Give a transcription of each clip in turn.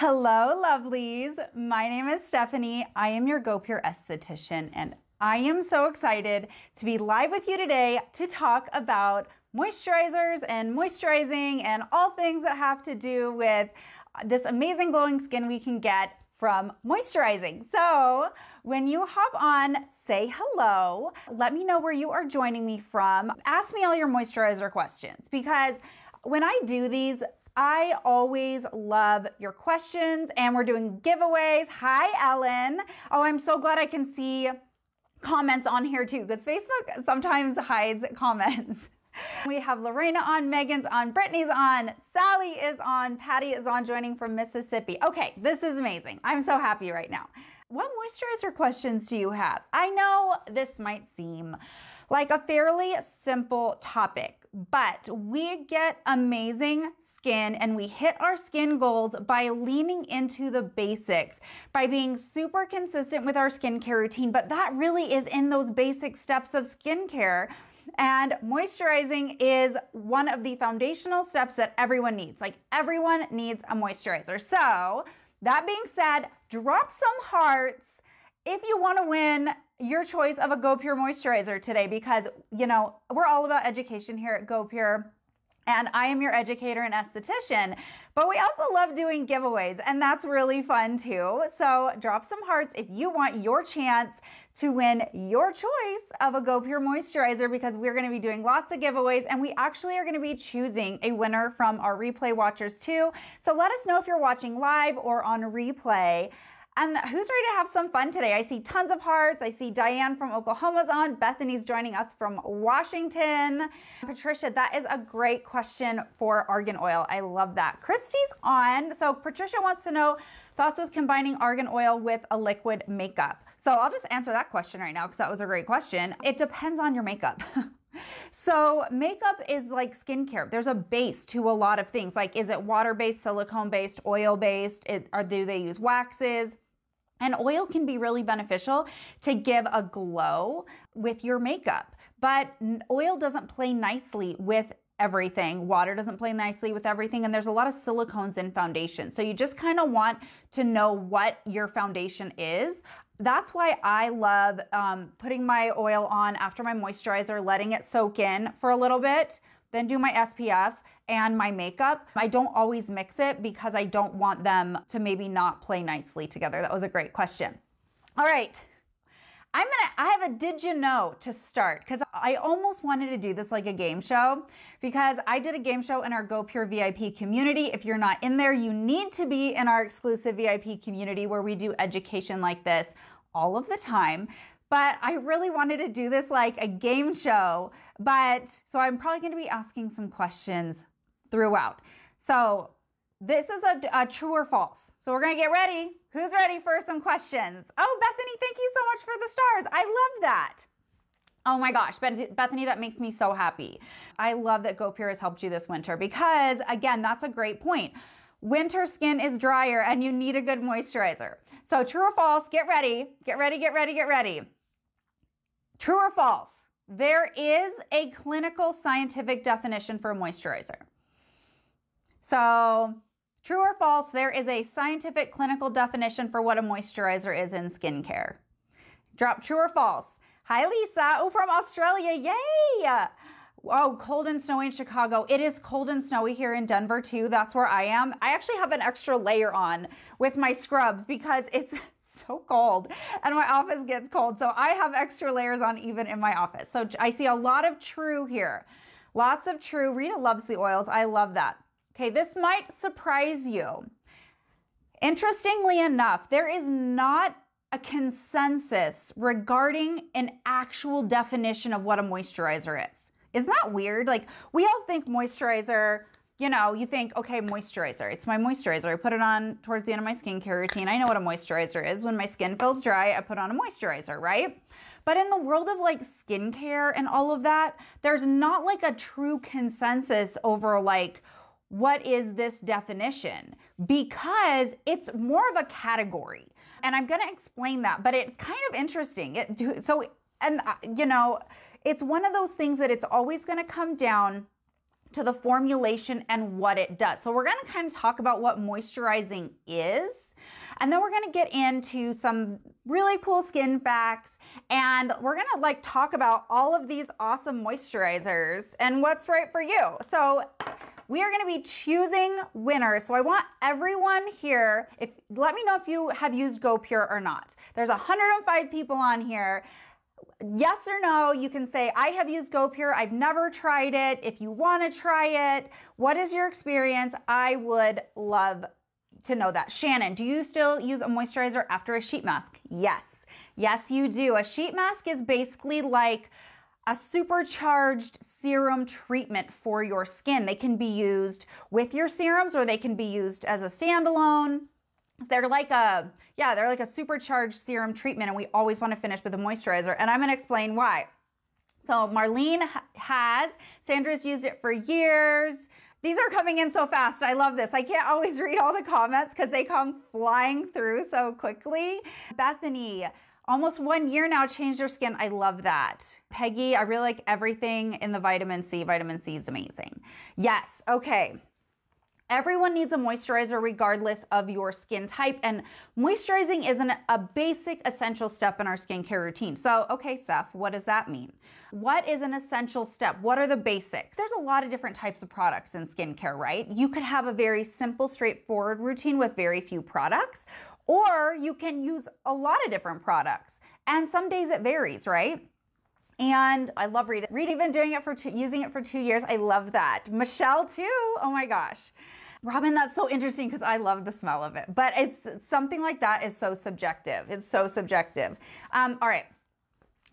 Hello lovelies, my name is Stephanie. I am your GoPure esthetician and I am so excited to be live with you today to talk about moisturizers and moisturizing and all things that have to do with this amazing glowing skin we can get from moisturizing. So when you hop on, say hello, let me know where you are joining me from. Ask me all your moisturizer questions because when I do these, I always love your questions and we're doing giveaways. Hi, Ellen. Oh, I'm so glad I can see comments on here too, because Facebook sometimes hides comments. We have Lorena on, Megan's on, Brittany's on, Sally is on, Patty is on, joining from Mississippi. Okay, this is amazing. I'm so happy right now. What moisturizer questions do you have? I know this might seem like a fairly simple topic, but we get amazing skin and we hit our skin goals by leaning into the basics, by being super consistent with our skincare routine. But that really is in those basic steps of skincare. And moisturizing is one of the foundational steps that everyone needs. Like everyone needs a moisturizer. So that being said, drop some hearts if you want to win your choice of a GoPure moisturizer today, because, you know, we're all about education here at GoPure and I am your educator and esthetician, but we also love doing giveaways and that's really fun too. So drop some hearts if you want your chance to win your choice of a GoPure moisturizer, because we're going to be doing lots of giveaways and we actually are going to be choosing a winner from our replay watchers too. So let us know if you're watching live or on replay. And who's ready to have some fun today? I see tons of hearts. I see Diane from Oklahoma's on. Bethany's joining us from Washington. Patricia, that is a great question for argan oil. I love that. Christy's on. So Patricia wants to know thoughts with combining argan oil with a liquid makeup. So I'll just answer that question right now because that was a great question. It depends on your makeup. So makeup is like skincare. There's a base to a lot of things. Like, is it water-based, silicone-based, oil-based? Or do they use waxes? And oil can be really beneficial to give a glow with your makeup, but oil doesn't play nicely with everything. Water doesn't play nicely with everything. And there's a lot of silicones in foundation. So you just kind of want to know what your foundation is. That's why I love putting my oil on after my moisturizer, letting it soak in for a little bit, then do my SPF and my makeup. I don't always mix it because I don't want them to maybe not play nicely together. That was a great question. All right. I have a did you know to start, because I almost wanted to do this like a game show, because I did a game show in our GoPure VIP community. If you're not in there, you need to be in our exclusive VIP community where we do education like this all of the time. But I really wanted to do this like a game show, so I'm probably going to be asking some questions throughout. So this is a true or false. So we're going to get ready. Who's ready for some questions? Oh, Bethany, thank you so much for the stars. I love that. Oh my gosh, Bethany, that makes me so happy. I love that GoPure has helped you this winter because, again, that's a great point. Winter skin is drier and you need a good moisturizer. So true or false, get ready, get ready, get ready, get ready. True or false, there is a clinical scientific definition for a moisturizer. So true or false, there is a scientific clinical definition for what a moisturizer is in skincare. Drop true or false. Hi, Lisa. Oh, from Australia. Yay. Oh, cold and snowy in Chicago. It is cold and snowy here in Denver too. That's where I am. I actually have an extra layer on with my scrubs because it's so cold and my office gets cold. So I have extra layers on even in my office. So I see a lot of true here. Lots of true. Rita loves the oils. I love that. Okay, this might surprise you. Interestingly enough, there is not a consensus regarding an actual definition of what a moisturizer is. Isn't that weird? Like, we all think moisturizer, you know, you think, okay, moisturizer, it's my moisturizer. I put it on towards the end of my skincare routine. I know what a moisturizer is. When my skin feels dry, I put on a moisturizer, right? But in the world of like skincare and all of that, there's not like a true consensus over like, what is this definition? Because it's more of a category. And I'm going to explain that, but it's kind of interesting. So, you know, it's one of those things that it's always going to come down to the formulation and what it does. So we're going to kind of talk about what moisturizing is, and then we're going to get into some really cool skin facts, and we're going to like talk about all of these awesome moisturizers and what's right for you. So we are going to be choosing winners. So I want everyone here, let me know if you have used GoPure or not. There's 105 people on here. Yes or no, you can say, I have used GoPure, I've never tried it. If you want to try it, what is your experience? I would love to know that. Shannon, do you still use a moisturizer after a sheet mask? Yes. Yes, you do. A sheet mask is basically like a supercharged serum treatment for your skin. They can be used with your serums or they can be used as a standalone. They're like a, yeah, they're like a supercharged serum treatment, and we always want to finish with a moisturizer, and I'm going to explain why. So Marlene has, Sandra's used it for years. These are coming in so fast. I love this. I can't always read all the comments because they come flying through so quickly. Bethany, almost 1 year now, changed her skin. I love that. Peggy, I really like everything in the vitamin C. Vitamin C is amazing. Yes. Okay. Everyone needs a moisturizer regardless of your skin type, and moisturizing is a basic essential step in our skincare routine. So, okay, Steph, what does that mean? What is an essential step? What are the basics? There's a lot of different types of products in skincare, right? You could have a very simple, straightforward routine with very few products, or you can use a lot of different products, and some days it varies, right? And I love Rita. Rita been doing it for using it for 2 years. I love that. Michelle too. Oh my gosh. Robin, that's so interesting because I love the smell of it. But it's something like that is so subjective. It's so subjective. All right.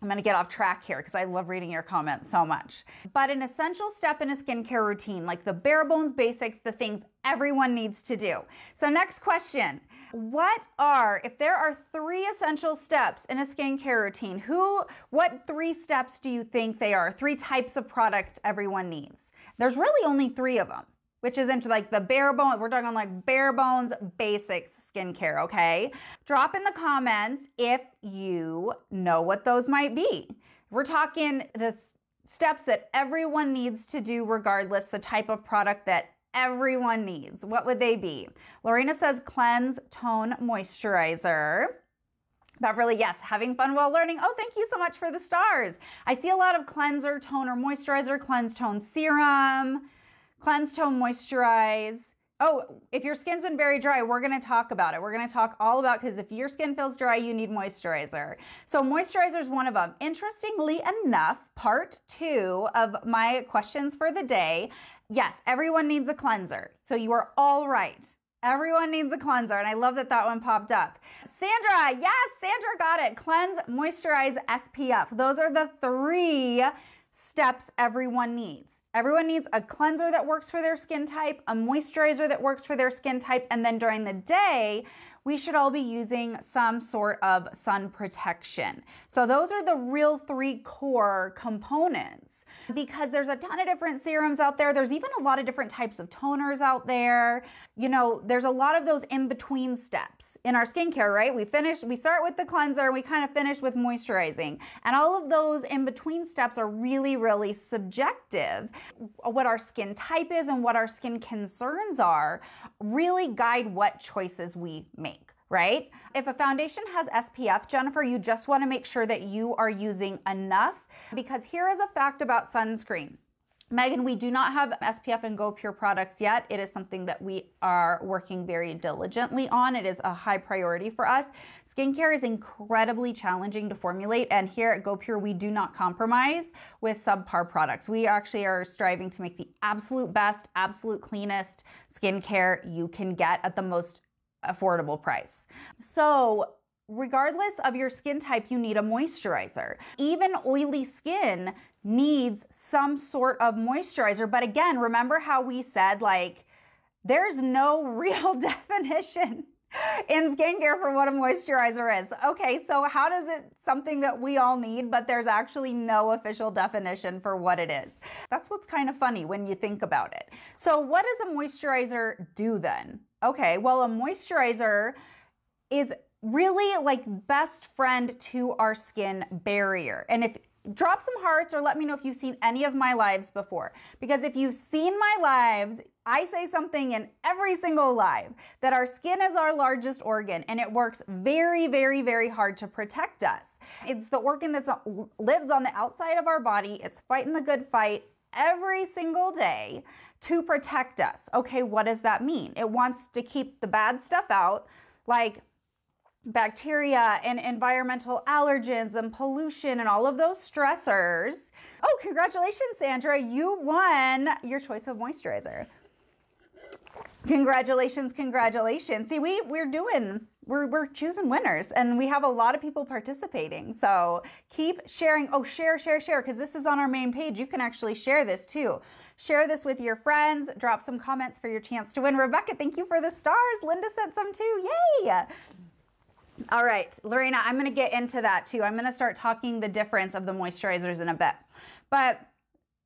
I'm going to get off track here because I love reading your comments so much. But an essential step in a skincare routine, like the bare bones basics, the things everyone needs to do. So next question, if there are 3 essential steps in a skincare routine, what 3 steps do you think they are? 3 types of product everyone needs. There's really only 3 of them, which is into like the bare bones. We're talking like bare bones basics skincare, okay? Drop in the comments if you know what those might be. We're talking the steps that everyone needs to do regardless the type of product that everyone needs. What would they be? Lorena says cleanse, tone, moisturizer. Beverly, yes, having fun while learning. Oh, thank you so much for the stars. I see a lot of cleanser, toner, moisturizer, cleanse, tone, serum. Cleanse, tone, moisturize. Oh, if your skin's been very dry, we're going to talk about it. We're going to talk all about, because if your skin feels dry, you need moisturizer. So moisturizer is one of them. Interestingly enough, part 2 of my questions for the day. Yes, everyone needs a cleanser. So you are all right. Everyone needs a cleanser, and I love that that one popped up. Sandra, yes, Sandra got it. Cleanse, moisturize, SPF. Those are the 3 steps everyone needs. Everyone needs a cleanser that works for their skin type, a moisturizer that works for their skin type, and then during the day, we should all be using some sort of sun protection. So those are the real 3 core components, because there's a ton of different serums out there. There's even a lot of different types of toners out there. You know, there's a lot of those in-between steps in our skincare, right? We start with the cleanser, we kind of finish with moisturizing. And all of those in-between steps are really, really subjective. What our skin type is and what our skin concerns are really guide what choices we make, right? If a foundation has SPF, Jennifer, you just want to make sure that you are using enough, because here is a fact about sunscreen. Megan, we do not have SPF and GoPure products yet. It is something that we are working very diligently on. It is a high priority for us. Skincare is incredibly challenging to formulate, and here at GoPure, we do not compromise with subpar products. We actually are striving to make the absolute best, absolute cleanest skincare you can get at the most affordable price. So regardless of your skin type, you need a moisturizer. Even oily skin needs some sort of moisturizer. But again, remember how we said, like, there's no real definition in skincare for what a moisturizer is. Okay, so how does it something that we all need, but there's actually no official definition for what it is? That's what's kind of funny when you think about it. So what does a moisturizer do then? Okay, well, a moisturizer is really like best friend to our skin barrier. And if drop some hearts or let me know if you've seen any of my lives before. Because if you've seen my lives, I say something in every single live that our skin is our largest organ and it works very, very, very hard to protect us. It's the organ that lives on the outside of our body. It's fighting the good fight every single day to protect us. Okay, what does that mean? It wants to keep the bad stuff out, like bacteria and environmental allergens and pollution and all of those stressors. Oh, congratulations, Sandra. You won your choice of moisturizer. Congratulations, congratulations. See, we're choosing winners and we have a lot of people participating. So keep sharing. Oh, share, because this is on our main page. You can actually share this too. Share this with your friends. Drop some comments for your chance to win. Rebecca, thank you for the stars. Linda sent some too. Yay! All right, Lorena, I'm going to get into that too. I'm going to start talking the difference of the moisturizers in a bit. But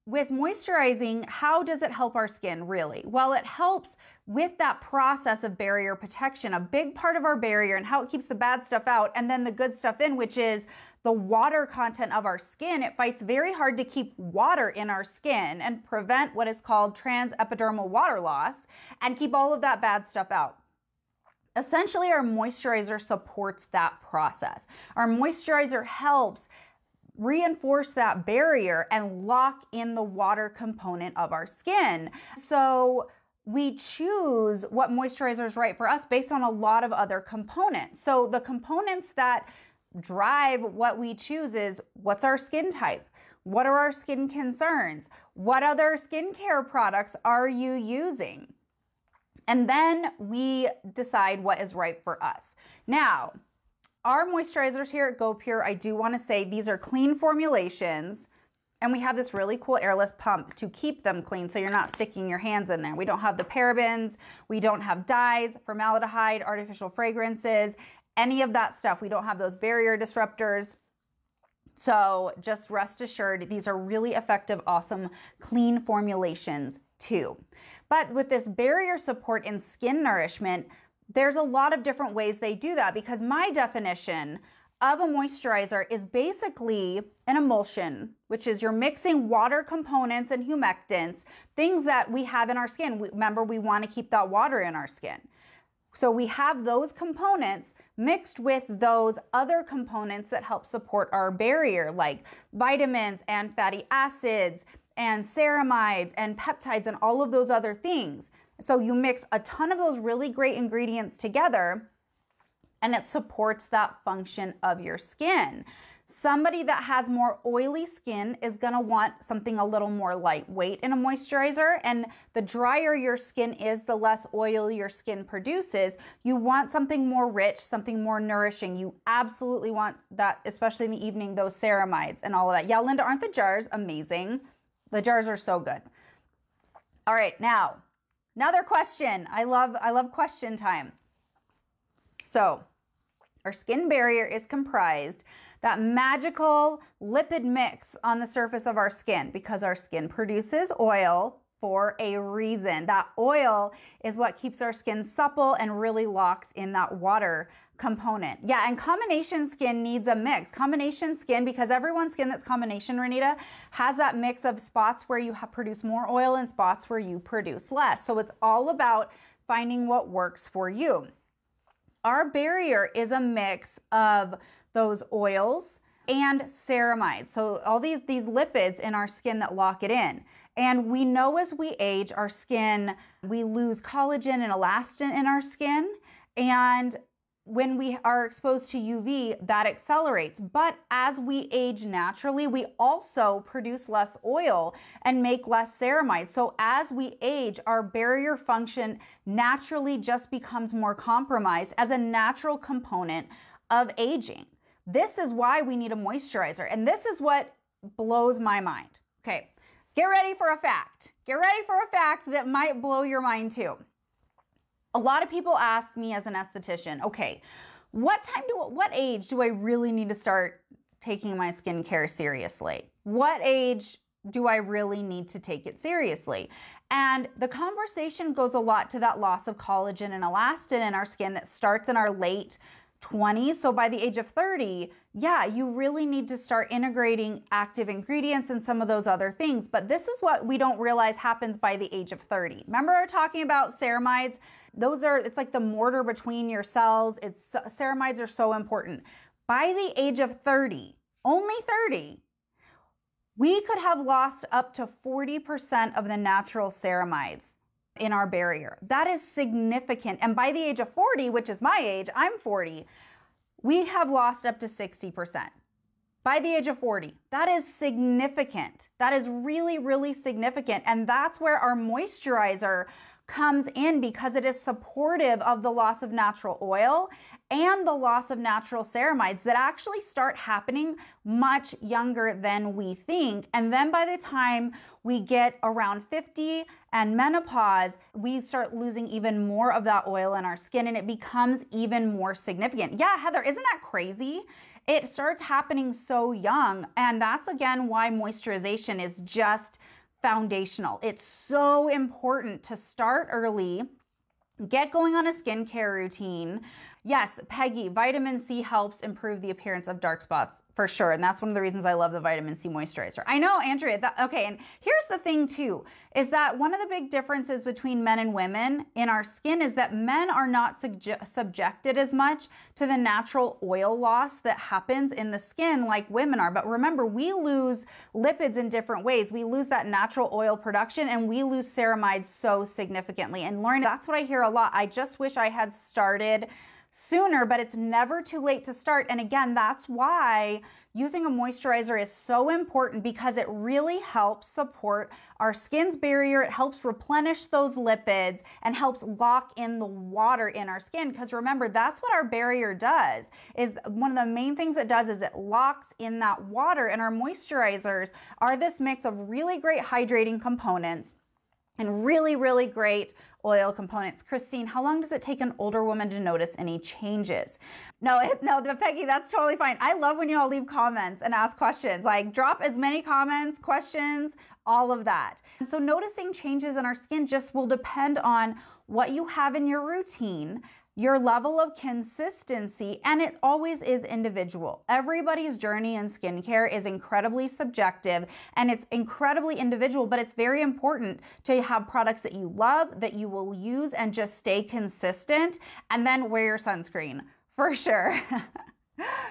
with moisturizing, how does it help our skin really? Well, it helps with that process of barrier protection, a big part of our barrier and how it keeps the bad stuff out and then the good stuff in, which is the water content of our skin. It fights very hard to keep water in our skin and prevent what is called transepidermal water loss and keep all of that bad stuff out. Essentially, our moisturizer supports that process. Our moisturizer helps reinforce that barrier and lock in the water component of our skin. So we choose what moisturizer is right for us based on a lot of other components. So the components that drive what we choose is what's our skin type? What are our skin concerns? What other skincare products are you using? And then we decide what is right for us. Now, our moisturizers here at GoPure, I do want to say these are clean formulations. And we have this really cool airless pump to keep them clean so you're not sticking your hands in there. We don't have the parabens. We don't have dyes, formaldehyde, artificial fragrances, any of that stuff. We don't have those barrier disruptors. So just rest assured, these are really effective, awesome, clean formulations too. But with this barrier support and skin nourishment, there's a lot of different ways they do that because my definition of a moisturizer is basically an emulsion, which is you're mixing water components and humectants, things that we have in our skin. Remember, we want to keep that water in our skin. So we have those components mixed with those other components that help support our barrier, like vitamins and fatty acids, and ceramides and peptides and all of those other things. So you mix a ton of those really great ingredients together and it supports that function of your skin. Somebody that has more oily skin is gonna want something a little more lightweight in a moisturizer, and the drier your skin is, the less oil your skin produces. You want something more rich, something more nourishing. You absolutely want that, especially in the evening, those ceramides and all of that. Yeah, Linda, aren't the jars amazing? The jars are so good. All right, now, another question. I love question time. So, our skin barrier is comprised that magical lipid mix on the surface of our skin because our skin produces oil for a reason. That oil is what keeps our skin supple and really locks in that water component. Yeah, and combination skin needs a mix. Combination skin, because everyone's skin that's combination, Renita, has that mix of spots where you produce more oil and spots where you produce less. So it's all about finding what works for you. Our barrier is a mix of those oils and ceramides. So all these lipids in our skin that lock it in. And we know as we age, our skin, we lose collagen and elastin in our skin. And when we are exposed to UV, that accelerates. But as we age naturally, we also produce less oil and make less ceramides. So as we age, our barrier function naturally just becomes more compromised as a natural component of aging. This is why we need a moisturizer. And this is what blows my mind. Okay. Get ready for a fact. Get ready for a fact that might blow your mind too. A lot of people ask me as an esthetician, okay, what age do I really need to start taking my skincare seriously? What age do I really need to take it seriously? And the conversation goes a lot to that loss of collagen and elastin in our skin that starts in our late 20s, so by the age of 30, yeah, you really need to start integrating active ingredients and some of those other things. But this is what we don't realize happens by the age of 30. Remember I was talking about ceramides? Those are, it's like the mortar between your cells. It's, ceramides are so important. By the age of 30, only 30, we could have lost up to 40% of the natural ceramides in our barrier. That is significant. And by the age of 40, which is my age, I'm 40, we have lost up to 60%. By the age of 40, that is significant. That is really, really significant. And that's where our moisturizer comes in, because it is supportive of the loss of natural oil and the loss of natural ceramides that actually start happening much younger than we think. And then by the time we get around 50 and menopause, we start losing even more of that oil in our skin, and it becomes even more significant. Yeah, Heather, isn't that crazy? It starts happening so young. And that's again why moisturization is just foundational. It's so important to start early, get going on a skincare routine. Yes, Peggy, vitamin C helps improve the appearance of dark spots for sure. And that's one of the reasons I love the vitamin C moisturizer. I know, Andrea, okay. And here's the thing too, is that one of the big differences between men and women in our skin is that men are not subjected as much to the natural oil loss that happens in the skin like women are. But remember, we lose lipids in different ways. We lose that natural oil production, and we lose ceramides so significantly. And Lauren, that's what I hear a lot. I just wish I had started sooner, but it's never too late to start. And again, that's why using a moisturizer is so important, because it really helps support our skin's barrier. It helps replenish those lipids and helps lock in the water in our skin. Because remember, that's what our barrier does. Is one of the main things it does is it locks in that water. And our moisturizers are this mix of really great hydrating components and really, really great oil components. Christine, how long does it take an older woman to notice any changes? No, Peggy, that's totally fine. I love when you all leave comments and ask questions. Like, drop as many comments, questions, all of that. So noticing changes in our skin just will depend on what you have in your routine, your level of consistency, and it always is individual. Everybody's journey in skincare is incredibly subjective, and it's incredibly individual, but it's very important to have products that you love, that you will use, and just stay consistent, and then wear your sunscreen, for sure.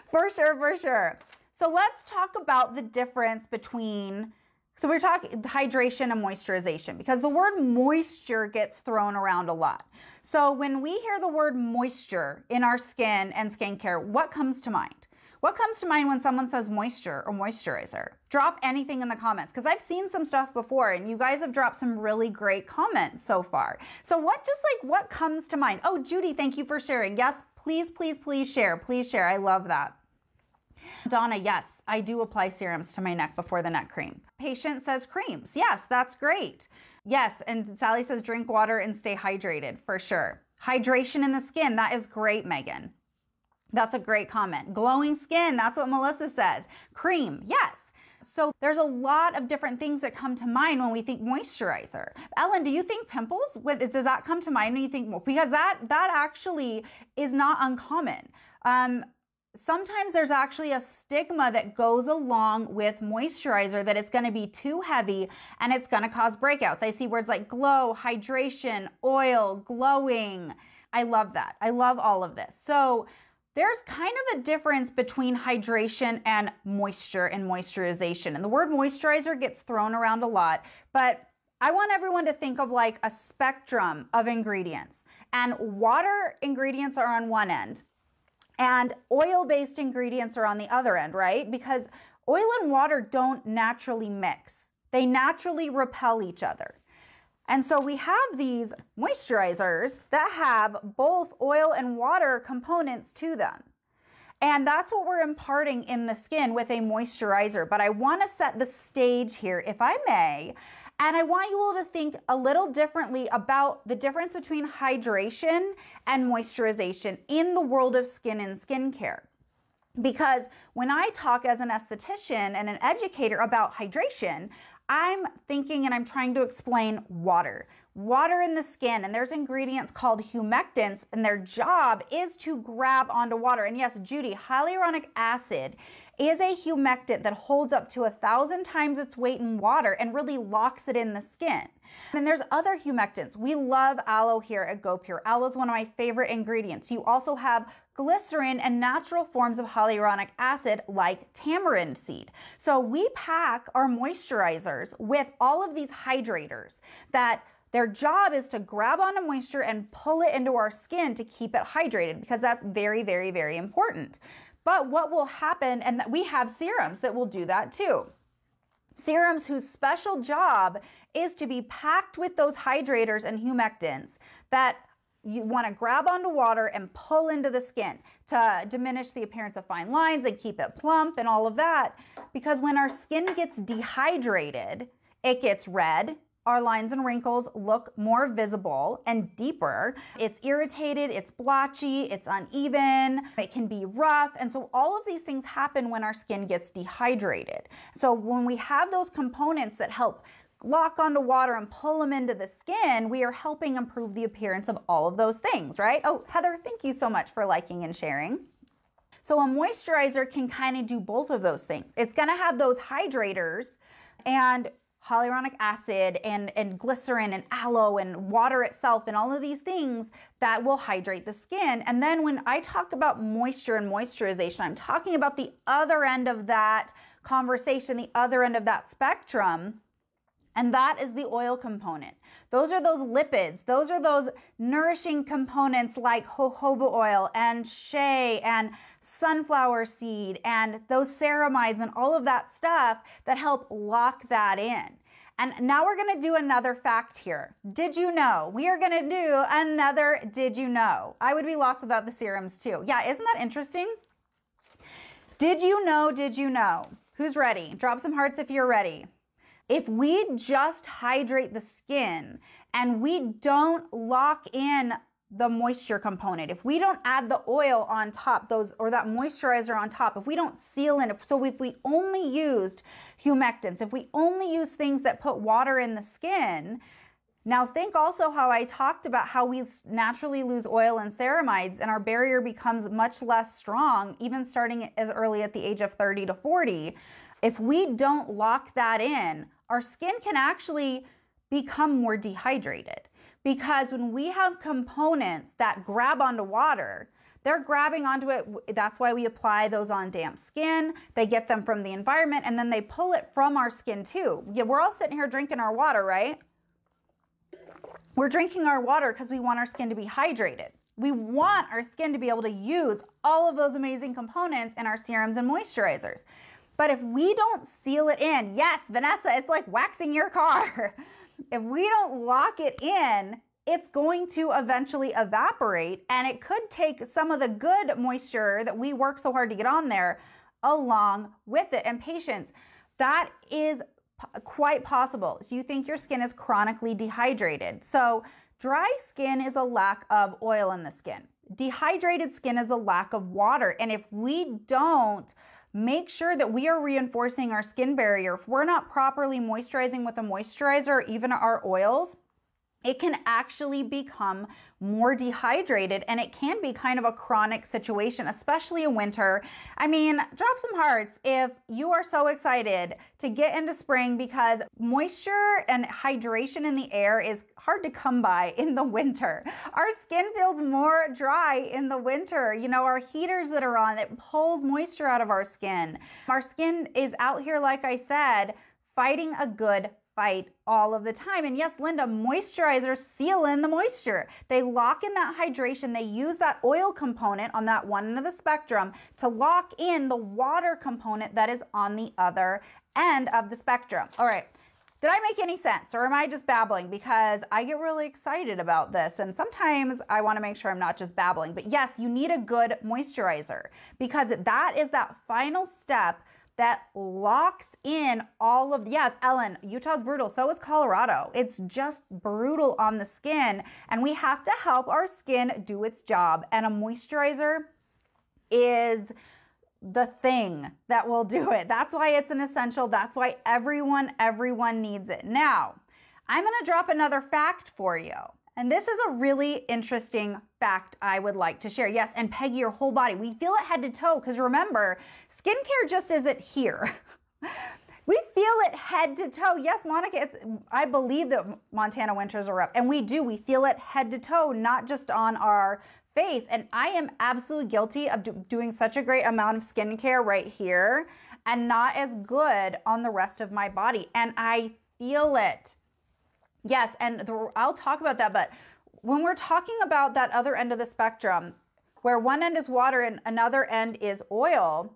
for sure. So let's talk about the difference between, so we're talking hydration and moisturization, because the word moisture gets thrown around a lot. So when we hear the word moisture in our skin and skincare, what comes to mind? What comes to mind when someone says moisture or moisturizer? Drop anything in the comments, because I've seen some stuff before and you guys have dropped some really great comments so far. So what, just like, what comes to mind? Oh, Judy, thank you for sharing. Yes, please, please, please share. Please share. I love that. Donna, yes, I do apply serums to my neck before the neck cream. Patient says creams. Yes, that's great. Yes, and Sally says drink water and stay hydrated, for sure. Hydration in the skin, that is great, Megan. That's a great comment. Glowing skin, that's what Melissa says. Cream, yes. So there's a lot of different things that come to mind when we think moisturizer. Ellen, do you think pimples? Does that come to mind when you think, because that actually is not uncommon. Sometimes there's actually a stigma that goes along with moisturizer, that it's going to be too heavy and it's going to cause breakouts. I see words like glow, hydration, oil, glowing. I love that. I love all of this. So there's kind of a difference between hydration and moisture and moisturization. And the word moisturizer gets thrown around a lot, but I want everyone to think of like a spectrum of ingredients. And water ingredients are on one end, and oil-based ingredients are on the other end, right? Because oil and water don't naturally mix. They naturally repel each other. And so we have these moisturizers that have both oil and water components to them. And that's what we're imparting in the skin with a moisturizer. But I want to set the stage here, if I may. And I want you all to think a little differently about the difference between hydration and moisturization in the world of skin and skincare. Because when I talk as an esthetician and an educator about hydration, I'm thinking and I'm trying to explain water in the skin, and there's ingredients called humectants, and their job is to grab onto water. And yes, Judy, hyaluronic acid is a humectant that holds up to 1,000 times its weight in water and really locks it in the skin. And there's other humectants. We love aloe here at GoPure. Aloe is one of my favorite ingredients. You also have glycerin and natural forms of hyaluronic acid like tamarind seed. So we pack our moisturizers with all of these hydrators that their job is to grab onto moisture and pull it into our skin to keep it hydrated, because that's very, very, very important. But what will happen, and we have serums that will do that too. Serums whose special job is to be packed with those hydrators and humectants that you want to grab onto water and pull into the skin to diminish the appearance of fine lines and keep it plump and all of that. Because when our skin gets dehydrated, it gets red. Our lines and wrinkles look more visible and deeper. It's irritated, it's blotchy, it's uneven, it can be rough. And so all of these things happen when our skin gets dehydrated. So when we have those components that help lock onto water and pull them into the skin, we are helping improve the appearance of all of those things, right? Oh, Heather, thank you so much for liking and sharing. So a moisturizer can kind of do both of those things. It's going to have those hydrators and hyaluronic acid and glycerin and aloe and water itself and all of these things that will hydrate the skin. And then when I talk about moisture and moisturization, I'm talking about the other end of that conversation, the other end of that spectrum. And that is the oil component. Those are those lipids. Those are those nourishing components like jojoba oil and shea and sunflower seed and those ceramides and all of that stuff that help lock that in. And now we're going to do another fact here. Did you know? We are going to do another did you know? I would be lost without the serums too. Yeah, isn't that interesting? Did you know? Did you know? Who's ready? Drop some hearts if you're ready. If we just hydrate the skin and we don't lock in the moisture component, if we don't add the oil on top, those or that moisturizer on top, if we don't seal in, so if we only used humectants, if we only use things that put water in the skin. Now think also how I talked about how we naturally lose oil and ceramides and our barrier becomes much less strong, even starting as early at the age of 30 to 40. If we don't lock that in, our skin can actually become more dehydrated, because when we have components that grab onto water, they're grabbing onto it. That's why we apply those on damp skin. They get them from the environment and then they pull it from our skin too. Yeah, we're all sitting here drinking our water, right? We're drinking our water because we want our skin to be hydrated. We want our skin to be able to use all of those amazing components in our serums and moisturizers. But if we don't seal it in, yes, Vanessa, it's like waxing your car. If we don't lock it in, it's going to eventually evaporate, and it could take some of the good moisture that we work so hard to get on there along with it. And patience, that is quite possible. You think your skin is chronically dehydrated. So dry skin is a lack of oil in the skin. Dehydrated skin is a lack of water. And if we don't make sure that we are reinforcing our skin barrier, if we're not properly moisturizing with a moisturizer or even our oils, it can actually become more dehydrated, and it can be kind of a chronic situation, especially in winter. I mean, drop some hearts if you are so excited to get into spring, because moisture and hydration in the air is hard to come by in the winter. Our skin feels more dry in the winter. You know, our heaters that are on, it pulls moisture out of our skin. Our skin is out here, like I said, fighting a good fight all of the time. And yes, Linda, moisturizers seal in the moisture. They lock in that hydration. They use that oil component on that one end of the spectrum to lock in the water component that is on the other end of the spectrum. All right. Did I make any sense, or am I just babbling? Because I get really excited about this, and sometimes I want to make sure I'm not just babbling. But yes, you need a good moisturizer, because that is that final step that locks in all of, yes, Ellen, Utah's brutal. So is Colorado. It's just brutal on the skin, and we have to help our skin do its job. And a moisturizer is the thing that will do it. That's why it's an essential. That's why everyone needs it. Now, I'm going to drop another fact for you. And this is a really interesting fact I would like to share. Yes, and Peggy, your whole body. We feel it head to toe because remember, skincare just isn't here. We feel it head to toe. Yes, Monica, I believe that Montana winters are up. And we do. We feel it head to toe, not just on our face. And I am absolutely guilty of doing such a great amount of skincare right here and not as good on the rest of my body. And I feel it. Yes, and I'll talk about that. But when we're talking about that other end of the spectrum, where one end is water and another end is oil,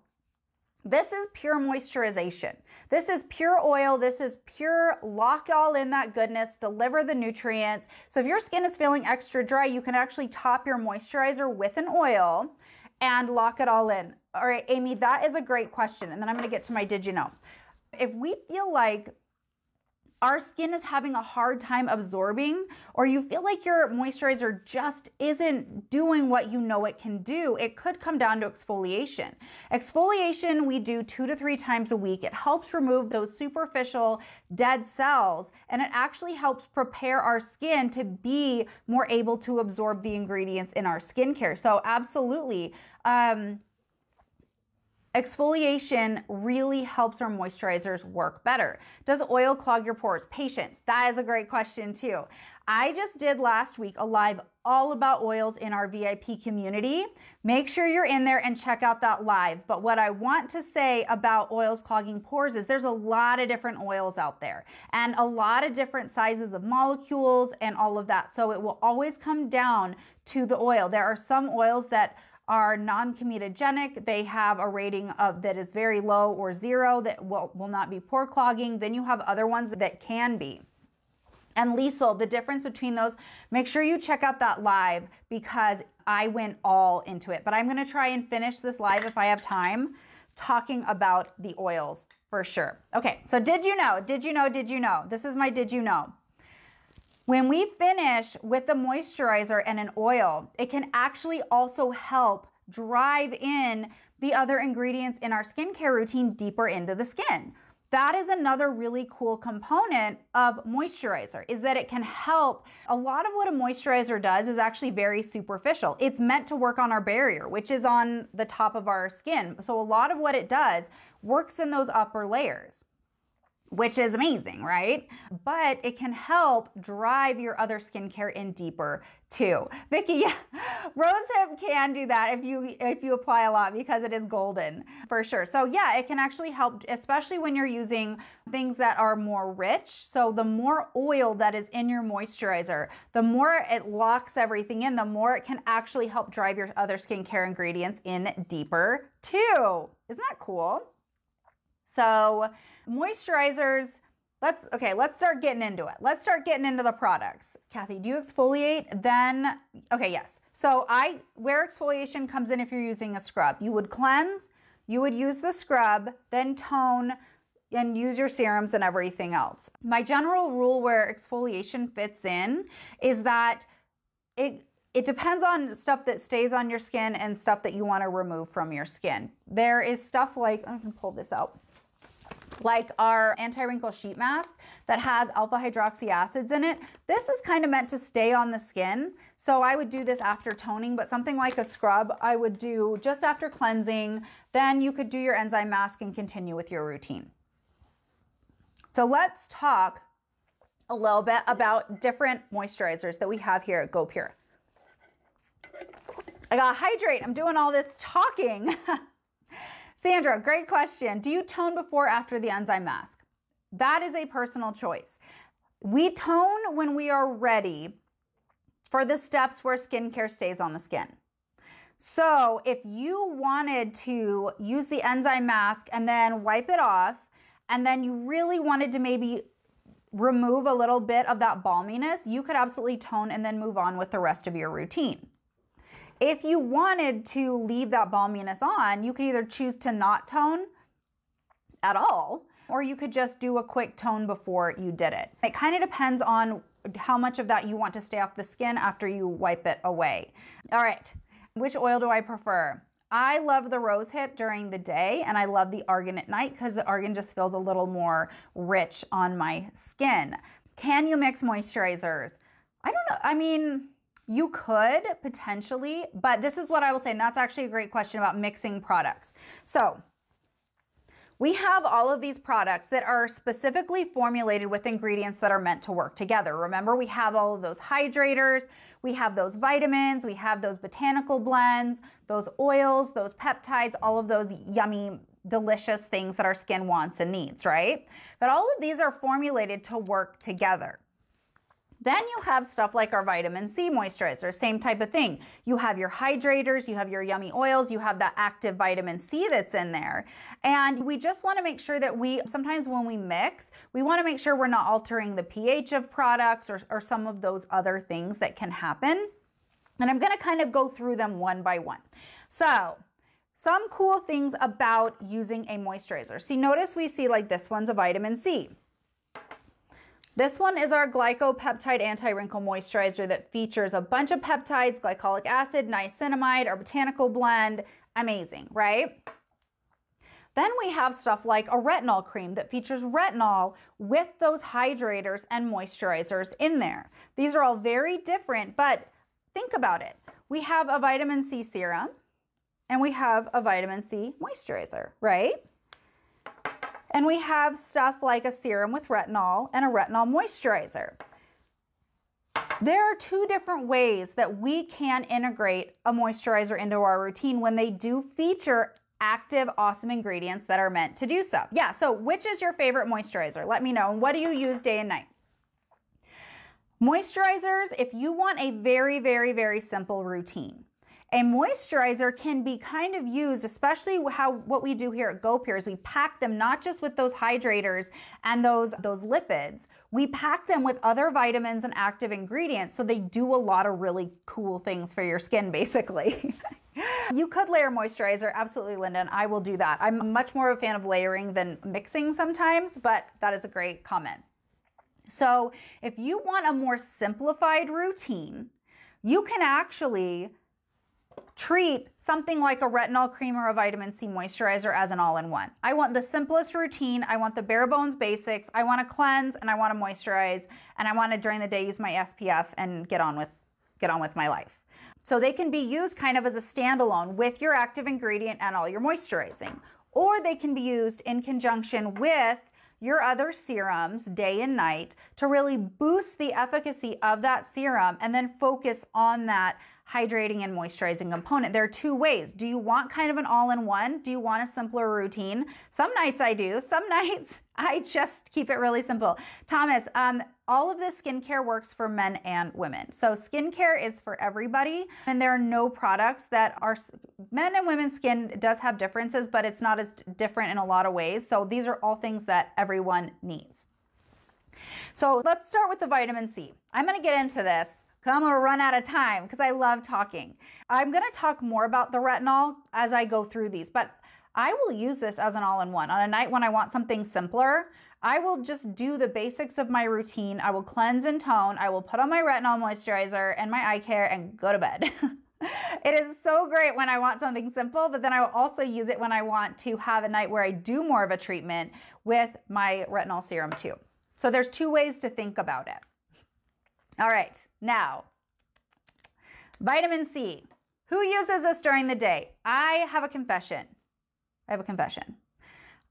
this is pure moisturization. This is pure oil. This is pure lock all in that goodness, deliver the nutrients. So if your skin is feeling extra dry, you can actually top your moisturizer with an oil and lock it all in. All right, Amy, that is a great question. And then I'm going to get to my did you know. If we feel like our skin is having a hard time absorbing, or you feel like your moisturizer just isn't doing what you know it can do, it could come down to exfoliation. Exfoliation we do 2 to 3 times a week. It helps remove those superficial dead cells, and it actually helps prepare our skin to be more able to absorb the ingredients in our skincare. So absolutely, exfoliation really helps our moisturizers work better. Does oil clog your pores? Patient, that is a great question too. I just did last week a live all about oils in our VIP community. Make sure you're in there and check out that live. But what I want to say about oils clogging pores is there's a lot of different oils out there and a lot of different sizes of molecules and all of that. So it will always come down to the oil. There are some oils that are non-comedogenic. They have a rating of that is very low or zero that will not be pore clogging. Then you have other ones that can be. And Liesl, the difference between those, make sure you check out that live because I went all into it. But I'm going to try and finish this live if I have time talking about the oils for sure. Okay, so did you know? Did you know? Did you know? This is my did you know. When we finish with a moisturizer and an oil, it can actually also help drive in the other ingredients in our skincare routine deeper into the skin. That is another really cool component of moisturizer, is that it can help. A lot of what a moisturizer does is actually very superficial. It's meant to work on our barrier, which is on the top of our skin. So a lot of what it does works in those upper layers, which is amazing, right? But it can help drive your other skincare in deeper too. Vicky, yeah, rosehip can do that if you apply a lot because it is golden for sure. So yeah, it can actually help, especially when you're using things that are more rich. So the more oil that is in your moisturizer, the more it locks everything in, the more it can actually help drive your other skincare ingredients in deeper too. Isn't that cool? So moisturizers, let's start getting into it. Let's start getting into the products. Kathy, do you exfoliate? Then, okay, yes. So where exfoliation comes in if you're using a scrub. You would cleanse, you would use the scrub, then tone, and use your serums and everything else. My general rule where exfoliation fits in is that it depends on stuff that stays on your skin and stuff that you want to remove from your skin. There is stuff like, I can pull this out, like our anti-wrinkle sheet mask that has alpha hydroxy acids in it. This is kind of meant to stay on the skin. So I would do this after toning, but something like a scrub, I would do just after cleansing. Then you could do your enzyme mask and continue with your routine. So let's talk a little bit about different moisturizers that we have here at GoPure. I gotta hydrate. I'm doing all this talking. Sandra, great question. Do you tone before or after the enzyme mask? That is a personal choice. We tone when we are ready for the steps where skincare stays on the skin. So if you wanted to use the enzyme mask and then wipe it off, and then you really wanted to maybe remove a little bit of that balminess, you could absolutely tone and then move on with the rest of your routine. If you wanted to leave that balminess on, you could either choose to not tone at all, or you could just do a quick tone before you did it. It kind of depends on how much of that you want to stay off the skin after you wipe it away. All right, which oil do I prefer? I love the rose hip during the day, and I love the argan at night because the argan just feels a little more rich on my skin. Can you mix moisturizers? I don't know. I mean, you could potentially, but this is what I will say, and that's actually a great question about mixing products. So we have all of these products that are specifically formulated with ingredients that are meant to work together. Remember, we have all of those hydrators, we have those vitamins, we have those botanical blends, those oils, those peptides, all of those yummy, delicious things that our skin wants and needs, right? But all of these are formulated to work together. Then you have stuff like our vitamin C moisturizer, same type of thing. You have your hydrators, you have your yummy oils, you have that active vitamin C that's in there. And we just wanna make sure that we, sometimes when we mix, we wanna make sure we're not altering the pH of products or some of those other things that can happen. And I'm gonna kind of go through them one by one. So, some cool things about using a moisturizer. See, notice we see like this one's a vitamin C. This one is our glycopeptide anti-wrinkle moisturizer that features a bunch of peptides, glycolic acid, niacinamide, our botanical blend. Amazing, right? Then we have stuff like a retinol cream that features retinol with those hydrators and moisturizers in there. These are all very different, but think about it. We have a vitamin C serum and we have a vitamin C moisturizer, right? And we have stuff like a serum with retinol and a retinol moisturizer. There are two different ways that we can integrate a moisturizer into our routine when they do feature active, awesome ingredients that are meant to do so. Yeah, so which is your favorite moisturizer? Let me know. And what do you use day and night? Moisturizers, if you want a very, very, very simple routine. A moisturizer can be kind of used, especially what we do here at GoPure is we pack them not just with those hydrators and those lipids, we pack them with other vitamins and active ingredients so they do a lot of really cool things for your skin basically. You could layer moisturizer, absolutely Linda, and I will do that. I'm much more of a fan of layering than mixing sometimes, but that is a great comment. So if you want a more simplified routine, you can actually treat something like a retinol cream or a vitamin C moisturizer as an all-in-one. I want the simplest routine. I want the bare bones basics. I want to cleanse and I want to moisturize and I want to during the day use my SPF and get on with my life. So they can be used kind of as a standalone with your active ingredient and all your moisturizing, or they can be used in conjunction with your other serums day and night to really boost the efficacy of that serum and then focus on that hydrating and moisturizing component. There are two ways. Do you want kind of an all-in-one? Do you want a simpler routine? Some nights I do. Some nights I just keep it really simple. Thomas, all of this skincare works for men and women. So skincare is for everybody, and there are no products that are, men and women's skin does have differences, but it's not as different in a lot of ways. So these are all things that everyone needs. So let's start with the vitamin C. I'm gonna get into this. I'm gonna run out of time because I love talking. I'm gonna talk more about the retinol as I go through these, but I will use this as an all-in-one. On a night when I want something simpler, I will just do the basics of my routine. I will cleanse and tone. I will put on my retinol moisturizer and my eye care and go to bed. It is so great when I want something simple, but then I will also use it when I want to have a night where I do more of a treatment with my retinol serum too. So there's two ways to think about it. All right, now, vitamin C. Who uses this during the day? I have a confession.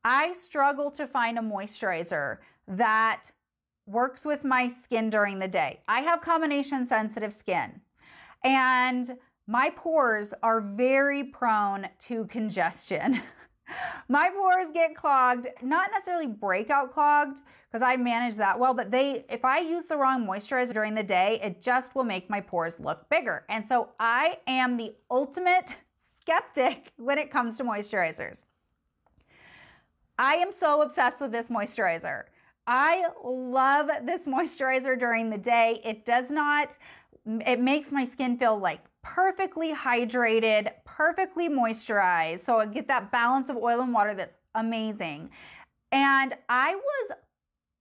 I struggle to find a moisturizer that works with my skin during the day. I have combination sensitive skin, and my pores are very prone to congestion. My pores get clogged, not necessarily breakout clogged, because I manage that well, but if I use the wrong moisturizer during the day, it just will make my pores look bigger. And so I am the ultimate skeptic when it comes to moisturizers. I am so obsessed with this moisturizer. I love this moisturizer during the day. It makes my skin feel like perfectly hydrated, perfectly moisturized. So I get that balance of oil and water that's amazing. And I was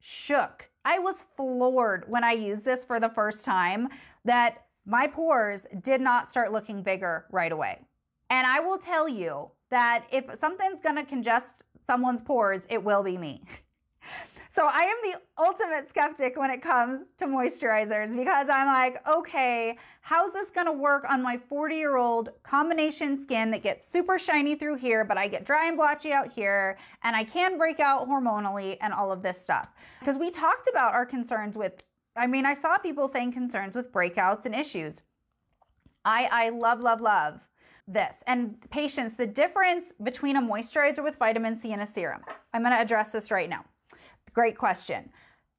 shook. I was floored when I used this for the first time that my pores did not start looking bigger right away. And I will tell you that if something's gonna congest someone's pores, it will be me. So I am the ultimate skeptic when it comes to moisturizers, because I'm like, okay, how's this gonna work on my 40-year-old combination skin that gets super shiny through here, but I get dry and blotchy out here, and I can break out hormonally and all of this stuff? Because we talked about our concerns with, I mean, I saw people saying concerns with breakouts and issues. I love, love, love this. And patients, the difference between a moisturizer with vitamin C and a serum. I'm gonna address this right now. Great question.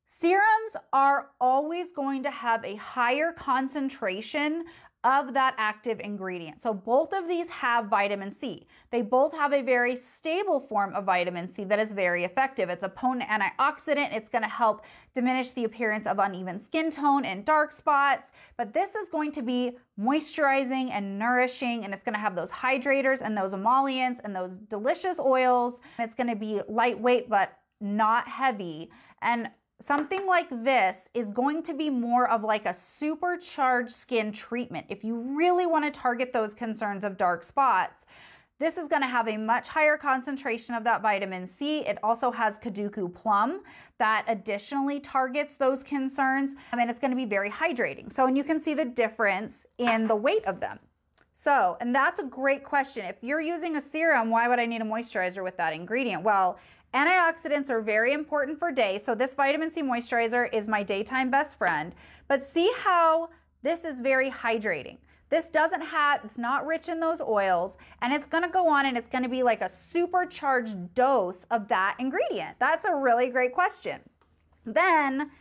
Serums are always going to have a higher concentration of that active ingredient. So both of these have vitamin C. They both have a very stable form of vitamin C that is very effective. It's a potent antioxidant. It's going to help diminish the appearance of uneven skin tone and dark spots. But this is going to be moisturizing and nourishing, and it's going to have those hydrators and those emollients and those delicious oils. It's going to be lightweight, but not heavy. And something like this is going to be more of like a supercharged skin treatment. If you really want to target those concerns of dark spots, this is going to have a much higher concentration of that vitamin C. It also has Kaduku Plum that additionally targets those concerns. I mean, it's going to be very hydrating. So, and you can see the difference in the weight of them. So, and that's a great question. If you're using a serum, why would I need a moisturizer with that ingredient? Well, antioxidants are very important for day, so this vitamin C moisturizer is my daytime best friend. But see how this is very hydrating. This doesn't have, it's not rich in those oils, and it's gonna go on and it's gonna be like a supercharged dose of that ingredient. That's a really great question. Then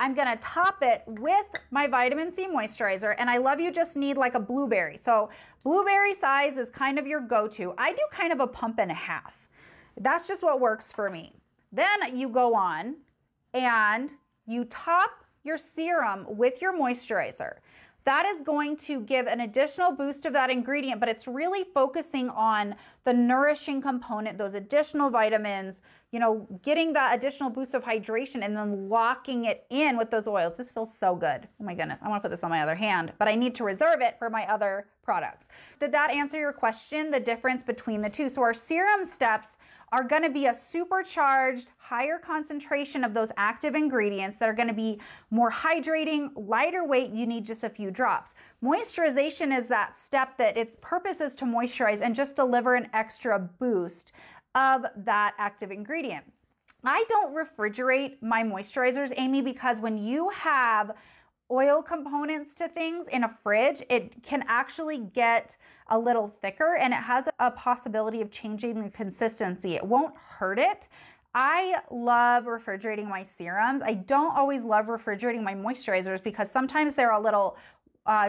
I'm gonna top it with my vitamin C moisturizer, and I love you just need like a blueberry. So blueberry size is kind of your go-to. I do kind of a pump and a half. That's just what works for me. Then you go on and you top your serum with your moisturizer. That is going to give an additional boost of that ingredient, but it's really focusing on the nourishing component, those additional vitamins, you know, getting that additional boost of hydration and then locking it in with those oils. This feels so good. Oh my goodness, I want to put this on my other hand, but I need to reserve it for my other products. Did that answer your question, the difference between the two? So our serum steps are going to be a supercharged, higher concentration of those active ingredients that are going to be more hydrating, lighter weight. You need just a few drops. Moisturization is that step that its purpose is to moisturize and just deliver an extra boost of that active ingredient. I don't refrigerate my moisturizers, Amy, because when you have oil components to things in a fridge, it can actually get a little thicker and it has a possibility of changing the consistency. It won't hurt it. I love refrigerating my serums. I don't always love refrigerating my moisturizers because sometimes they're a little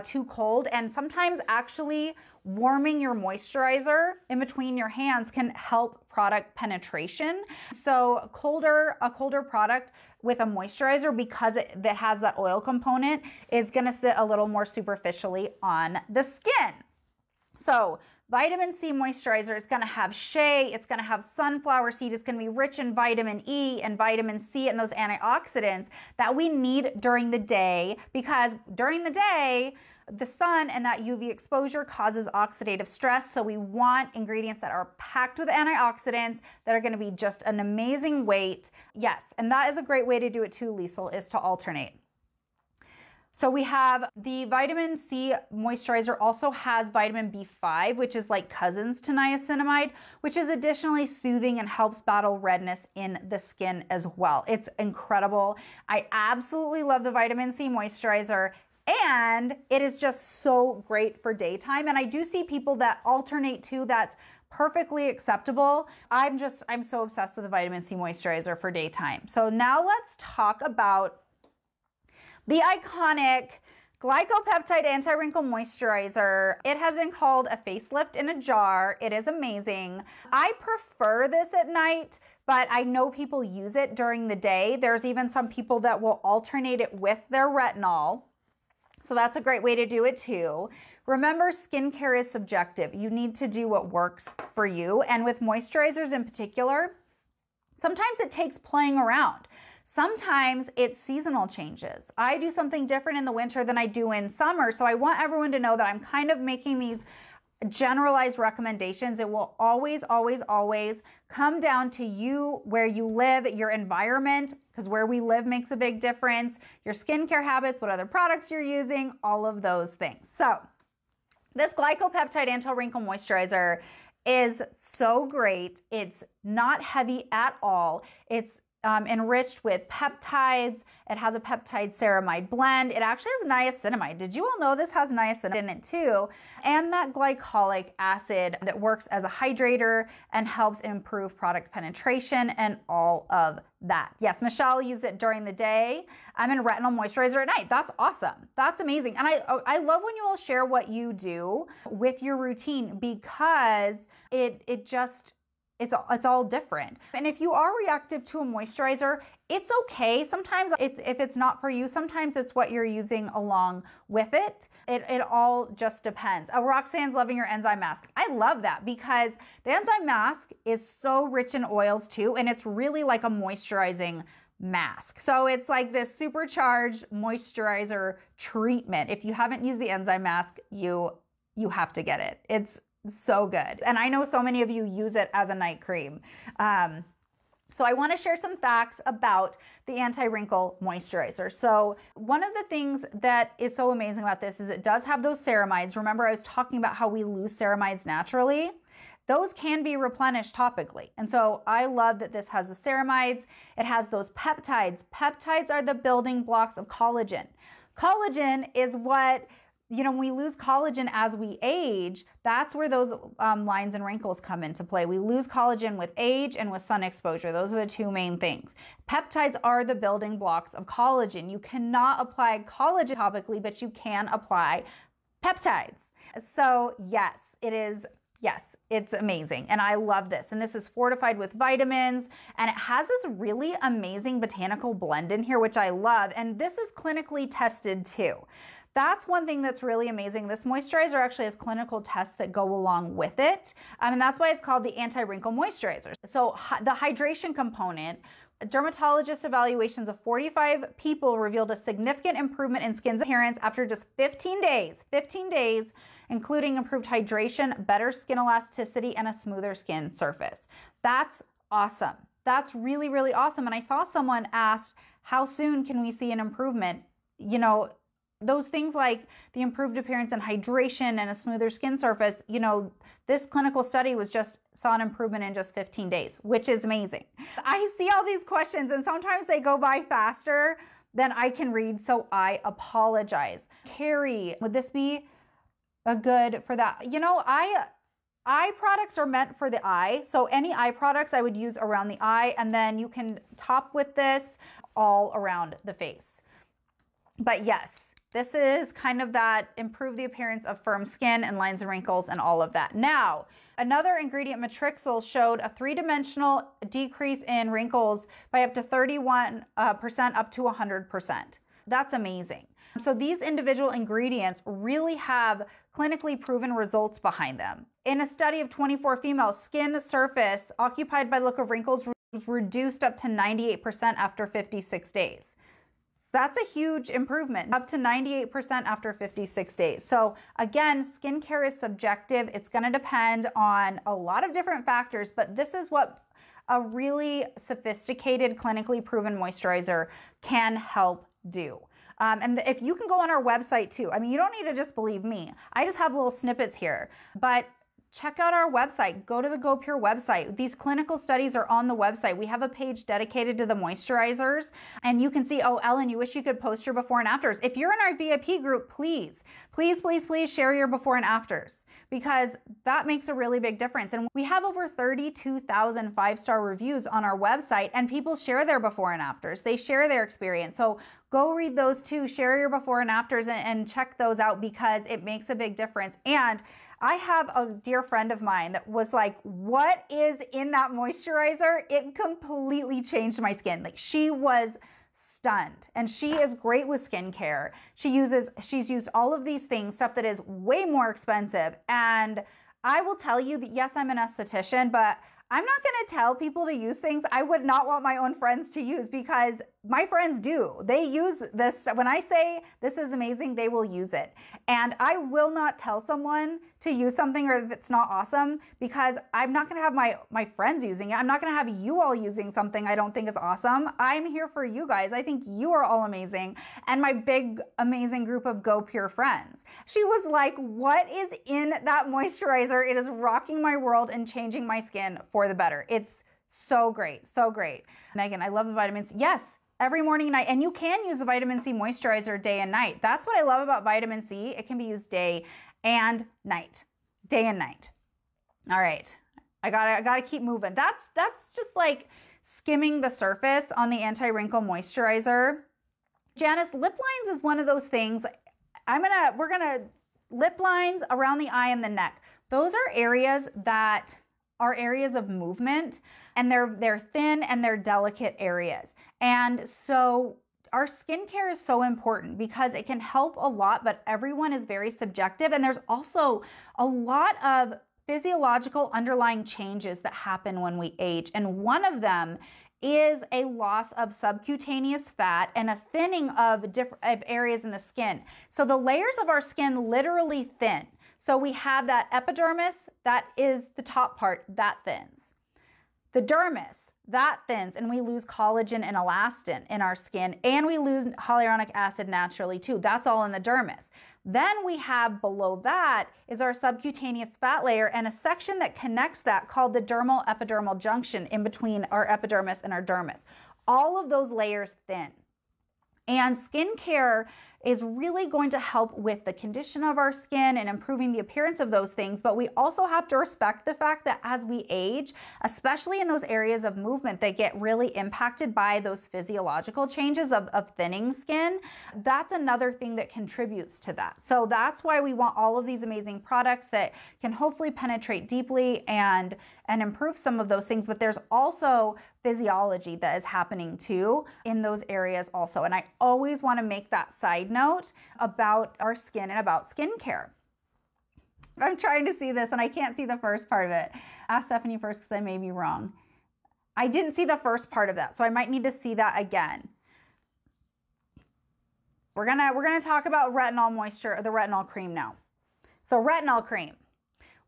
too cold, and sometimes actually warming your moisturizer in between your hands can help product penetration. So a colder product with a moisturizer, because that has that oil component, is going to sit a little more superficially on the skin. So vitamin C moisturizer is going to have shea, it's going to have sunflower seed, it's going to be rich in vitamin E and vitamin C and those antioxidants that we need during the day, because during the day, the sun and that UV exposure causes oxidative stress. So we want ingredients that are packed with antioxidants that are going to be just an amazing weight. Yes, and that is a great way to do it too, Liesl, is to alternate. So we have the vitamin C moisturizer also has vitamin B5, which is like cousins to niacinamide, which is additionally soothing and helps battle redness in the skin as well. It's incredible. I absolutely love the vitamin C moisturizer, and it is just so great for daytime. And I do see people that alternate too. That's perfectly acceptable. I'm so obsessed with the vitamin C moisturizer for daytime. So now let's talk about the iconic glycopeptide anti-wrinkle moisturizer. It has been called a facelift in a jar. It is amazing. I prefer this at night, but I know people use it during the day. There's even some people that will alternate it with their retinol. So that's a great way to do it too. Remember, skincare is subjective. You need to do what works for you. And with moisturizers in particular, sometimes it takes playing around. Sometimes it's seasonal changes. I do something different in the winter than I do in summer, so I want everyone to know that I'm kind of making these generalized recommendations. It will always, always, always come down to you, where you live, your environment, because where we live makes a big difference, your skincare habits, what other products you're using, all of those things. So this glycopeptide anti-wrinkle moisturizer is so great. It's not heavy at all. It's enriched with peptides. It has a peptide ceramide blend. It actually has niacinamide. Did you all know this has niacinamide in it too? And that glycolic acid that works as a hydrator and helps improve product penetration and all of that. Yes, Michelle used it during the day. I'm in retinol moisturizer at night. That's awesome. That's amazing. And I love when you all share what you do with your routine, because it just, it's all different. And if you are reactive to a moisturizer, it's okay. Sometimes if it's not for you, sometimes it's what you're using along with it. It all just depends. Oh, Roxanne's loving your enzyme mask. I love that, because the enzyme mask is so rich in oils too, and it's really like a moisturizing mask. So it's like this supercharged moisturizer treatment. If you haven't used the enzyme mask, you have to get it. It's so good. And I know so many of you use it as a night cream. So I want to share some facts about the anti-wrinkle moisturizer. So one of the things that is so amazing about this is it does have those ceramides. Remember, I was talking about how we lose ceramides naturally. Those can be replenished topically. And so I love that this has the ceramides. It has those peptides. Peptides are the building blocks of collagen. Collagen is what, you know, when we lose collagen as we age, that's where those lines and wrinkles come into play. We lose collagen with age and with sun exposure. Those are the two main things. Peptides are the building blocks of collagen. You cannot apply collagen topically, but you can apply peptides. So yes, it is. Yes, it's amazing. And I love this. And this is fortified with vitamins, and it has this really amazing botanical blend in here, which I love. And this is clinically tested too. That's one thing that's really amazing. This moisturizer actually has clinical tests that go along with it. And that's why it's called the anti-wrinkle moisturizer. So the hydration component, dermatologist evaluations of 45 people revealed a significant improvement in skin's appearance after just 15 days, including improved hydration, better skin elasticity, and a smoother skin surface. That's awesome. That's really, really awesome. And I saw someone asked, how soon can we see an improvement? You know, those things like the improved appearance and hydration and a smoother skin surface, you know, this clinical study was just saw an improvement in just 15 days, which is amazing. I see all these questions, and sometimes they go by faster than I can read, so I apologize. Carrie, would this be a good for that? You know, eye products are meant for the eye, so any eye products I would use around the eye, and then you can top with this all around the face. But yes, this is kind of that improve the appearance of firm skin and lines and wrinkles and all of that. Now, another ingredient, Matrixyl, showed a three-dimensional decrease in wrinkles by up to 31% up to 100%. That's amazing. So these individual ingredients really have clinically proven results behind them. In a study of 24 females, skin surface occupied by look of wrinkles was reduced up to 98% after 56 days. That's a huge improvement, up to 98% after 56 days. So again, skincare is subjective. It's going to depend on a lot of different factors, but this is what a really sophisticated, clinically proven moisturizer can help do. And if you can go on our website too, I mean, you don't need to just believe me. I just have little snippets here, but check out our website. Go to the GoPure website. These clinical studies are on the website. We have a page dedicated to the moisturizers, and you can see, oh, Ellen, you wish you could post your before and afters. If you're in our VIP group, please, please, please, please share your before and afters, because that makes a really big difference. And we have over 32,000 five-star reviews on our website, and people share their before and afters. They share their experience. So go read those too. Share your before and afters and check those out, because it makes a big difference. And I have a dear friend of mine that was like, what is in that moisturizer? It completely changed my skin. Like, she was stunned, and she is great with skincare. She's used all of these things, stuff that is way more expensive. And I will tell you that, yes, I'm an esthetician, but I'm not going to tell people to use things I would not want my own friends to use, because my friends do. They use this. When I say this is amazing, they will use it. And I will not tell someone to use something or if it's not awesome, because I'm not gonna have my friends using it. I'm not gonna have you all using something I don't think is awesome. I'm here for you guys. I think you are all amazing. And my big, amazing group of GoPure friends. She was like, what is in that moisturizer? It is rocking my world and changing my skin for the better. It's so great, so great. Megan, I love the vitamins. Yes. Every morning and night, and you can use the vitamin C moisturizer day and night. That's what I love about vitamin C. It can be used day and night. All right, I gotta keep moving. That's just like skimming the surface on the anti-wrinkle moisturizer. Janice, lip lines is one of those things. We're gonna lip lines around the eye and the neck. Those are areas that are areas of movement, and they're thin and they're delicate areas. And so our skincare is so important because it can help a lot, but everyone is very subjective. And there's also a lot of physiological underlying changes that happen when we age. And one of them is a loss of subcutaneous fat and a thinning of different areas in the skin. So the layers of our skin literally thin. So we have that epidermis, that is the top part, that thins. The dermis, that thins, and we lose collagen and elastin in our skin, and we lose hyaluronic acid naturally too. That's all in the dermis. Then we have below that is our subcutaneous fat layer and a section that connects that called the dermal epidermal junction in between our epidermis and our dermis. All of those layers thin. And skincare is really going to help with the condition of our skin and improving the appearance of those things. But we also have to respect the fact that as we age, especially in those areas of movement that get really impacted by those physiological changes of thinning skin, that's another thing that contributes to that. So that's why we want all of these amazing products that can hopefully penetrate deeply and improve some of those things. But there's also physiology that is happening too in those areas also. And I always want to make that side note about our skin and about skincare. I'm trying to see this and I can't see the first part of it. Ask Stephanie first because I may be wrong. I didn't see the first part of that, so I might need to see that again. We're gonna talk about retinol moisture, or the retinol cream now. So retinol cream.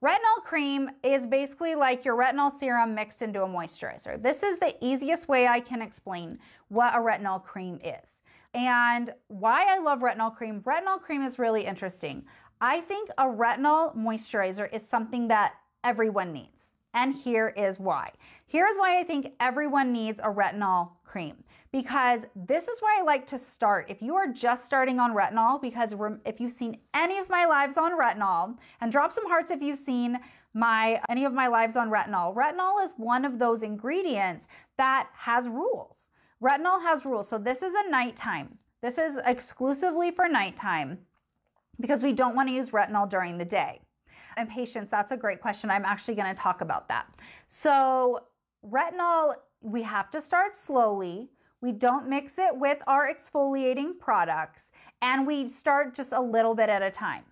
Retinol cream is basically like your retinol serum mixed into a moisturizer. This is the easiest way I can explain what a retinol cream is. And why I love retinol cream. Retinol cream is really interesting. I think a retinol moisturizer is something that everyone needs. And here is why. Here's why I think everyone needs a retinol cream. Because this is where I like to start. If you are just starting on retinol, because if you've seen any of my lives on retinol, and drop some hearts if you've seen any of my lives on retinol. Retinol is one of those ingredients that has rules. Retinol has rules. So this is a nighttime. This is exclusively for nighttime because we don't want to use retinol during the day. And patients, that's a great question. I'm actually going to talk about that. So retinol, we have to start slowly. We don't mix it with our exfoliating products, and we start just a little bit at a time.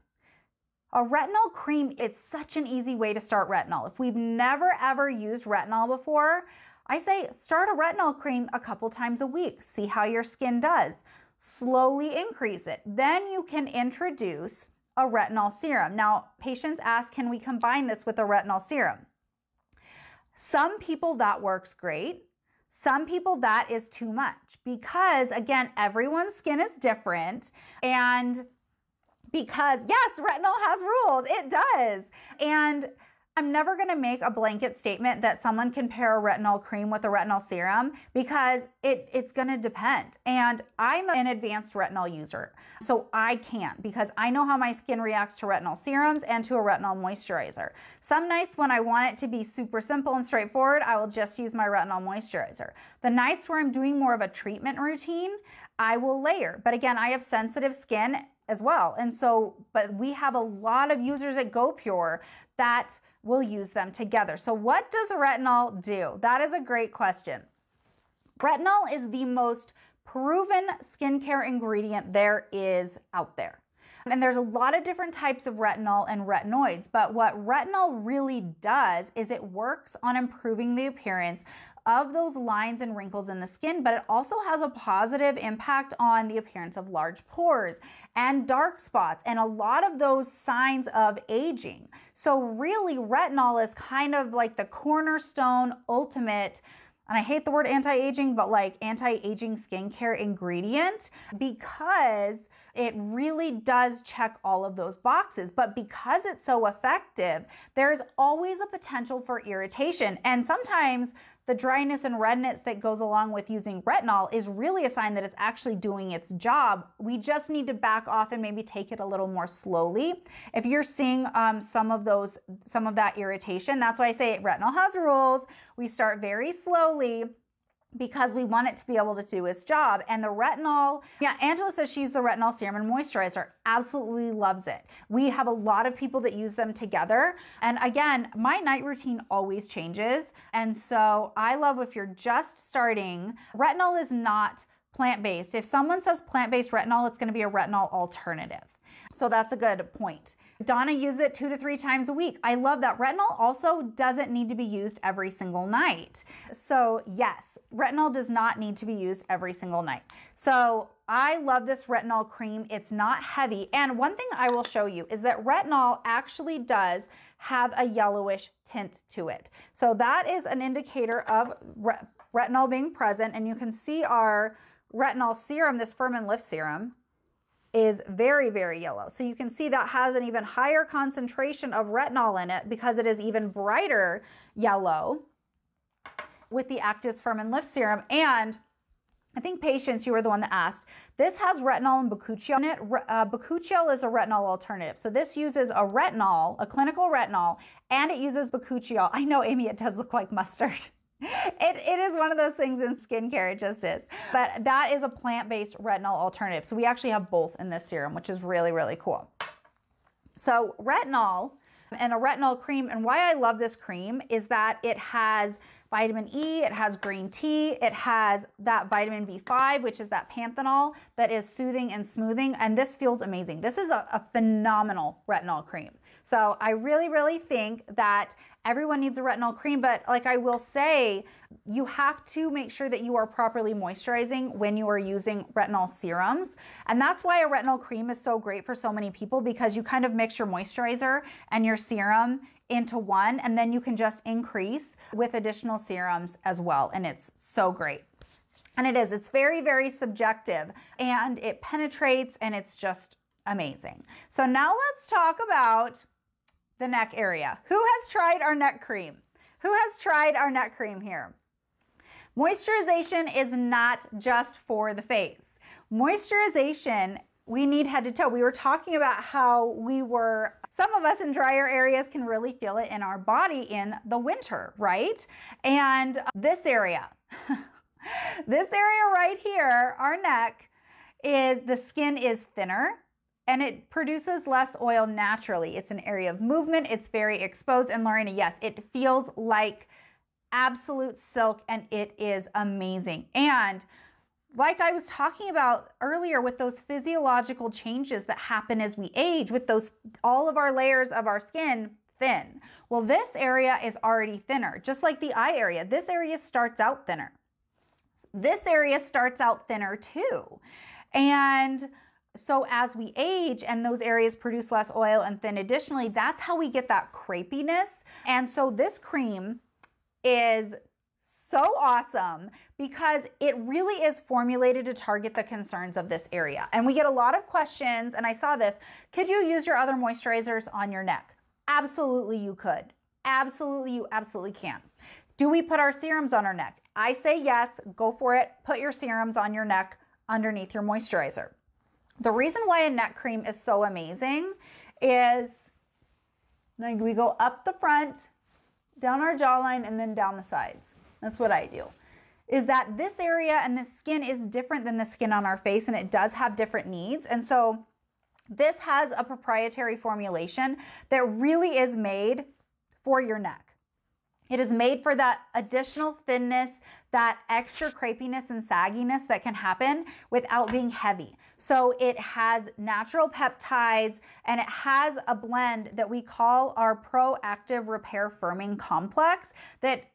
A retinol cream, it's such an easy way to start retinol. If we've never ever used retinol before, I say start a retinol cream a couple times a week. See how your skin does. Slowly increase it. Then you can introduce a retinol serum. Now, patients ask, can we combine this with a retinol serum? Some people that works great. Some people that is too much because, again, everyone's skin is different. And because, yes, retinol has rules. It does. And I'm never going to make a blanket statement that someone can pair a retinol cream with a retinol serum because it's going to depend. And I'm an advanced retinol user, so I can't, because I know how my skin reacts to retinol serums and to a retinol moisturizer. Some nights when I want it to be super simple and straightforward, I will just use my retinol moisturizer. The nights where I'm doing more of a treatment routine, I will layer. But again, I have sensitive skin as well. And so, but we have a lot of users at GoPure that will use them together. So what does retinol do? That is a great question. Retinol is the most proven skincare ingredient there is out there. And there's a lot of different types of retinol and retinoids, but what retinol really does is it works on improving the appearance of those lines and wrinkles in the skin, but it also has a positive impact on the appearance of large pores and dark spots and a lot of those signs of aging. So really, retinol is kind of like the cornerstone ultimate, and I hate the word anti-aging, but like anti-aging skincare ingredient, because it really does check all of those boxes. But because it's so effective, there's always a potential for irritation. And sometimes the dryness and redness that goes along with using retinol is really a sign that it's actually doing its job. We just need to back off and maybe take it a little more slowly. If you're seeing some of that irritation, that's why I say retinol has rules. We start very slowly, because we want it to be able to do its job. And the retinol, yeah, Angela says she used the retinol serum and moisturizer, absolutely loves it. We have a lot of people that use them together. And again, my night routine always changes. And so I love, if you're just starting, retinol is not plant-based. If someone says plant-based retinol, it's gonna be a retinol alternative. So that's a good point. Donna uses it 2 to 3 times a week. I love that. Retinol also doesn't need to be used every single night. So yes, retinol does not need to be used every single night. So I love this retinol cream. It's not heavy. And one thing I will show you is that retinol actually does have a yellowish tint to it. So that is an indicator of retinol being present. And you can see our retinol serum, this Firm & Lift serum, is very, very yellow. So you can see that has an even higher concentration of retinol in it because it is even brighter yellow with the Active's Firm & Lift Serum. And I think, Patience, you were the one that asked, this has retinol and bakuchiol in it. Bakuchiol is a retinol alternative. So this uses a retinol, a clinical retinol, and it uses bakuchiol. I know, Amy, it does look like mustard. It is one of those things in skincare, it just is. But that is a plant-based retinol alternative. So we actually have both in this serum, which is really, really cool. So retinol and a retinol cream, and why I love this cream is that it has vitamin E, it has green tea, it has that vitamin B5, which is that panthenol that is soothing and smoothing, and this feels amazing. This is a phenomenal retinol cream. So I really, really think that everyone needs a retinol cream, but like I will say, you have to make sure that you are properly moisturizing when you are using retinol serums. And that's why a retinol cream is so great for so many people, because you kind of mix your moisturizer and your serum into one, and then you can just increase with additional serums as well. And it's so great. And it is, it's very, very subjective, and it penetrates, and it's just amazing. So now let's talk about the neck area. Who has tried our neck cream? Who has tried our neck cream here? Moisturization is not just for the face. Moisturization, we need head to toe. We were talking about how some of us in drier areas can really feel it in our body in the winter, right? And this area, this area right here, our neck, the skin is thinner, and it produces less oil naturally. It's an area of movement. It's very exposed. And Lorena, yes, it feels like absolute silk, and it is amazing. And like I was talking about earlier with those physiological changes that happen as we age, with those, all of our layers of our skin thin. Well, this area is already thinner, just like the eye area. This area starts out thinner. This area starts out thinner too. And so as we age and those areas produce less oil and thin additionally, that's how we get that crepiness. And so this cream is so awesome because it really is formulated to target the concerns of this area. And we get a lot of questions, and I saw this, could you use your other moisturizers on your neck? Absolutely you could. Absolutely, you absolutely can. Do we put our serums on our neck? I say yes, go for it. Put your serums on your neck underneath your moisturizer. The reason why a neck cream is so amazing is we go up the front, down our jawline, and then down the sides. That's what I do. Is that this area and the skin is different than the skin on our face, and it does have different needs. And so this has a proprietary formulation that really is made for your neck. It is made for that additional thinness, that extra crepiness and sagginess that can happen without being heavy. So it has natural peptides, and it has a blend that we call our Proactive Repair Firming Complex that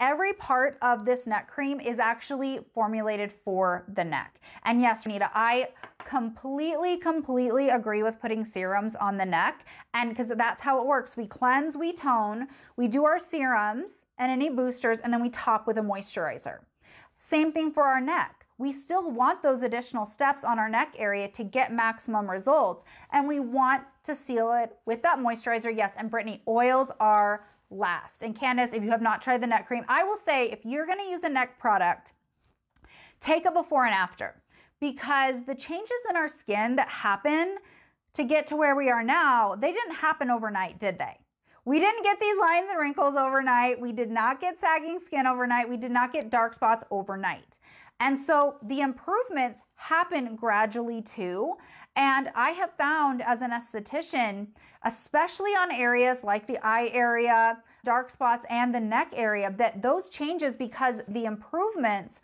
every part of this neck cream is actually formulated for the neck. And yes, Renita, I completely agree with putting serums on the neck, and because that's how it works. We cleanse, we tone, we do our serums and any boosters, and then we top with a moisturizer. Same thing for our neck. We still want those additional steps on our neck area to get maximum results, and we want to seal it with that moisturizer. Yes, and Brittany, oils are last. And Candace, if you have not tried the neck cream, I will say if you're gonna use a neck product, take a before and after, because the changes in our skin that happen to get to where we are now, they didn't happen overnight, did they? We didn't get these lines and wrinkles overnight. We did not get sagging skin overnight. We did not get dark spots overnight. And so the improvements happen gradually too. And I have found as an esthetician, especially on areas like the eye area, dark spots, and the neck area, that those changes, because the improvements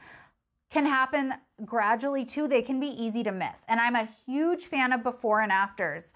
can happen gradually too, they can be easy to miss. And I'm a huge fan of before and afters.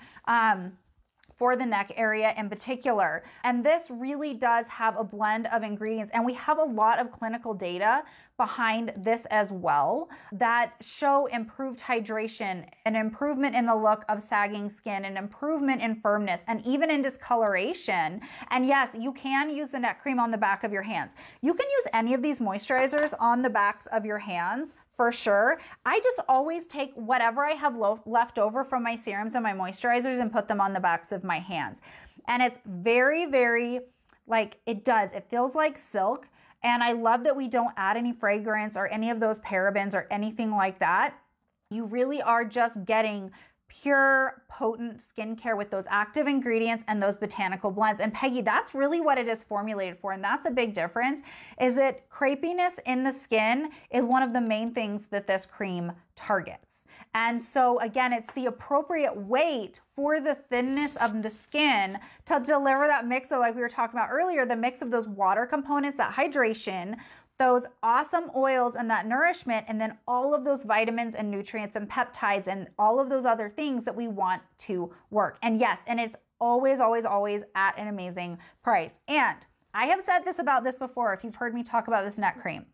For the neck area in particular. And this really does have a blend of ingredients. And we have a lot of clinical data behind this as well that show improved hydration, an improvement in the look of sagging skin, an improvement in firmness, and even in discoloration. And yes, you can use the neck cream on the back of your hands. You can use any of these moisturizers on the backs of your hands. For sure. I just always take whatever I have left over from my serums and my moisturizers and put them on the backs of my hands. And it's very, very, like, it does. It feels like silk. And I love that we don't add any fragrance or any of those parabens or anything like that. You really are just getting pure, potent skincare with those active ingredients and those botanical blends. And Peggy, that's really what it is formulated for. And that's a big difference, is that crepiness in the skin is one of the main things that this cream targets. And so again, it's the appropriate weight for the thinness of the skin to deliver that mix of, like we were talking about earlier, the mix of those water components, that hydration, those awesome oils and that nourishment, and then all of those vitamins and nutrients and peptides and all of those other things that we want to work. And yes, and it's always, always, always at an amazing price. And I have said this about this before, if you've heard me talk about this neck cream.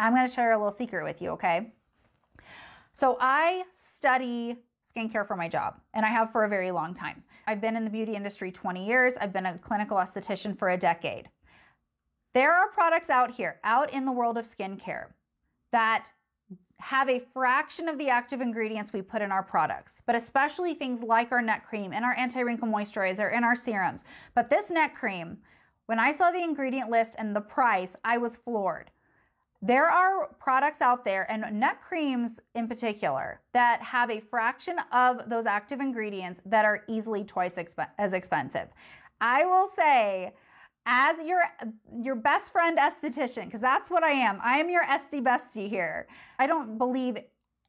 I'm gonna share a little secret with you, okay? So I study skincare for my job, and I have for a very long time. I've been in the beauty industry 20 years. I've been a clinical esthetician for a decade. There are products out here, out in the world of skincare, that have a fraction of the active ingredients we put in our products, but especially things like our neck cream and our anti-wrinkle moisturizer and our serums. But this neck cream, when I saw the ingredient list and the price, I was floored. There are products out there, and neck creams in particular, that have a fraction of those active ingredients that are easily twice as expensive. I will say, as your best friend esthetician, because that's what I am. I am your Esty bestie here. I don't believe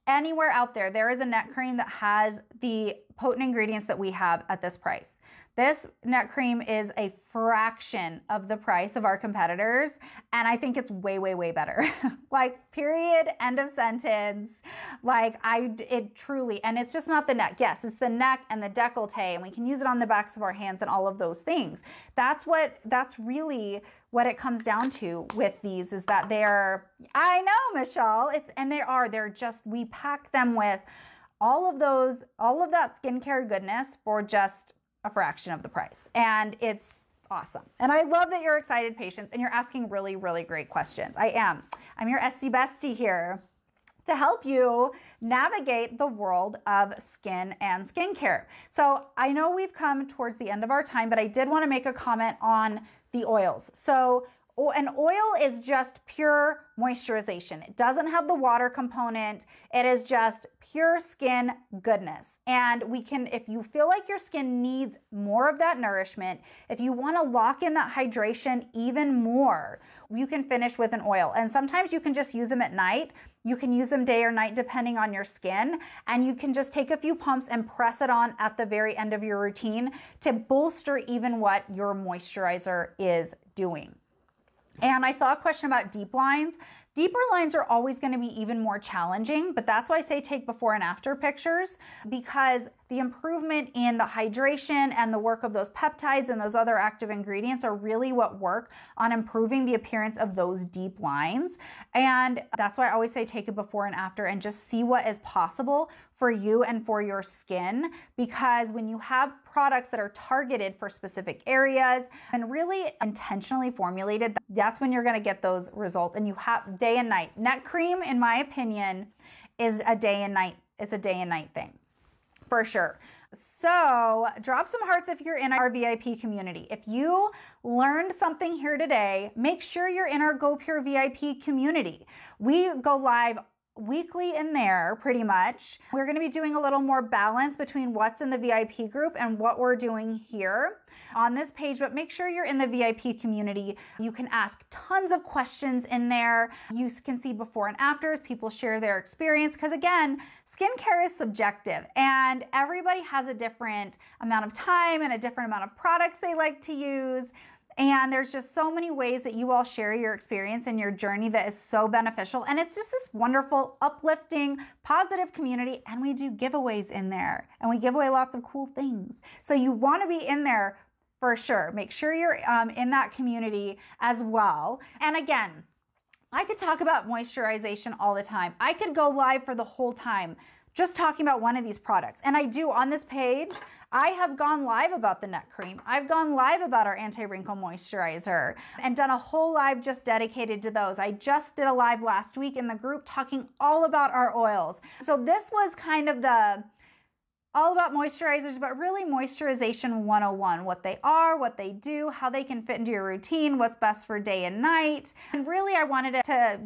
anywhere out there there is a neck cream that has the potent ingredients that we have at this price. This neck cream is a fraction of the price of our competitors, and I think it's way, way, way better. Like, period, end of sentence. Like, it truly, and it's just not the neck. Yes, it's the neck and the décolleté, and we can use it on the backs of our hands and all of those things. That's really what it comes down to with these, is that they're, I know, Michelle, they're just, we pack them with all of that skincare goodness for just a fraction of the price. And it's awesome. And I love that you're excited, patients, and you're asking really, really great questions. I am. I'm your Esty bestie here to help you navigate the world of skin and skincare. So I know we've come towards the end of our time, but I did want to make a comment on the oils. So an oil is just pure moisturization. It doesn't have the water component. It is just pure skin goodness. And we can, if you feel like your skin needs more of that nourishment, if you want to lock in that hydration even more, you can finish with an oil. And sometimes you can just use them at night. You can use them day or night depending on your skin. And you can just take a few pumps and press it on at the very end of your routine to bolster even what your moisturizer is doing. And I saw a question about deep lines. Deeper lines are always going to be even more challenging, but that's why I say take before and after pictures, because the improvement in the hydration and the work of those peptides and those other active ingredients are really what work on improving the appearance of those deep lines. And that's why I always say take it before and after and just see what is possible for you and for your skin, because when you have products that are targeted for specific areas and really intentionally formulated, that's when you're going to get those results. And you have day and night. Neck cream, in my opinion, is a day and night. It's a day and night thing. For sure. So drop some hearts if you're in our VIP community. If you learned something here today, make sure you're in our GoPure VIP community. We go live weekly in there, pretty much. We're going to be doing a little more balance between what's in the VIP group and what we're doing here on this page, but make sure you're in the VIP community. You can ask tons of questions in there. You can see before and afters, people share their experience, because again, skincare is subjective and everybody has a different amount of time and a different amount of products they like to use. And there's just so many ways that you all share your experience and your journey that is so beneficial. And it's just this wonderful, uplifting, positive community. And we do giveaways in there. And we give away lots of cool things. So you want to be in there for sure. Make sure you're in that community as well. And again, I could talk about moisturization all the time. I could go live for the whole time just talking about one of these products. And I do on this page. I have gone live about the neck cream. I've gone live about our anti-wrinkle moisturizer and done a whole live just dedicated to those. I just did a live last week in the group talking all about our oils. So this was kind of the all about moisturizers, but really moisturization 101, what they are, what they do, how they can fit into your routine, what's best for day and night. And really I wanted to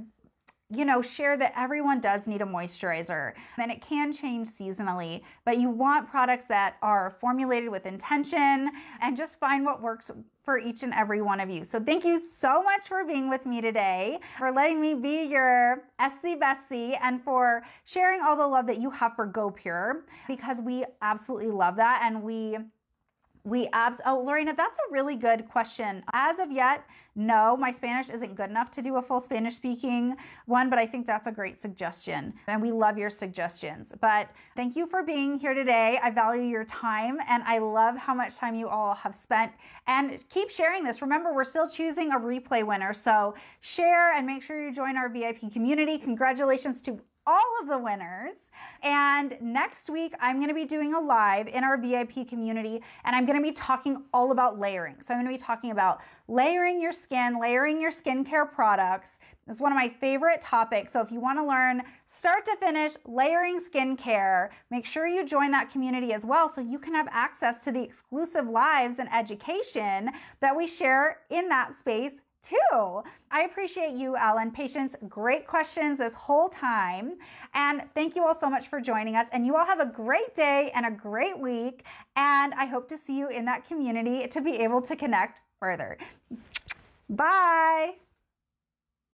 share that everyone does need a moisturizer and it can change seasonally, but you want products that are formulated with intention and just find what works for each and every one of you. So thank you so much for being with me today, for letting me be your Essie Bessie, and for sharing all the love that you have for GoPure, because we absolutely love that. And oh, Lorena, that's a really good question. As of yet, no, my Spanish isn't good enough to do a full Spanish speaking one, but I think that's a great suggestion. And we love your suggestions. But thank you for being here today. I value your time and I love how much time you all have spent. And keep sharing this. Remember, we're still choosing a replay winner. So share and make sure you join our VIP community. Congratulations to all of the winners. And next week, I'm going to be doing a live in our VIP community, and I'm going to be talking all about layering. So I'm going to be talking about layering your skin, layering your skincare products. It's one of my favorite topics. So if you want to learn start to finish layering skincare, make sure you join that community as well, so you can have access to the exclusive lives and education that we share in that space too. I appreciate you, Alan. Patience, great questions this whole time. And thank you all so much for joining us. And you all have a great day and a great week. And I hope to see you in that community to be able to connect further. Bye.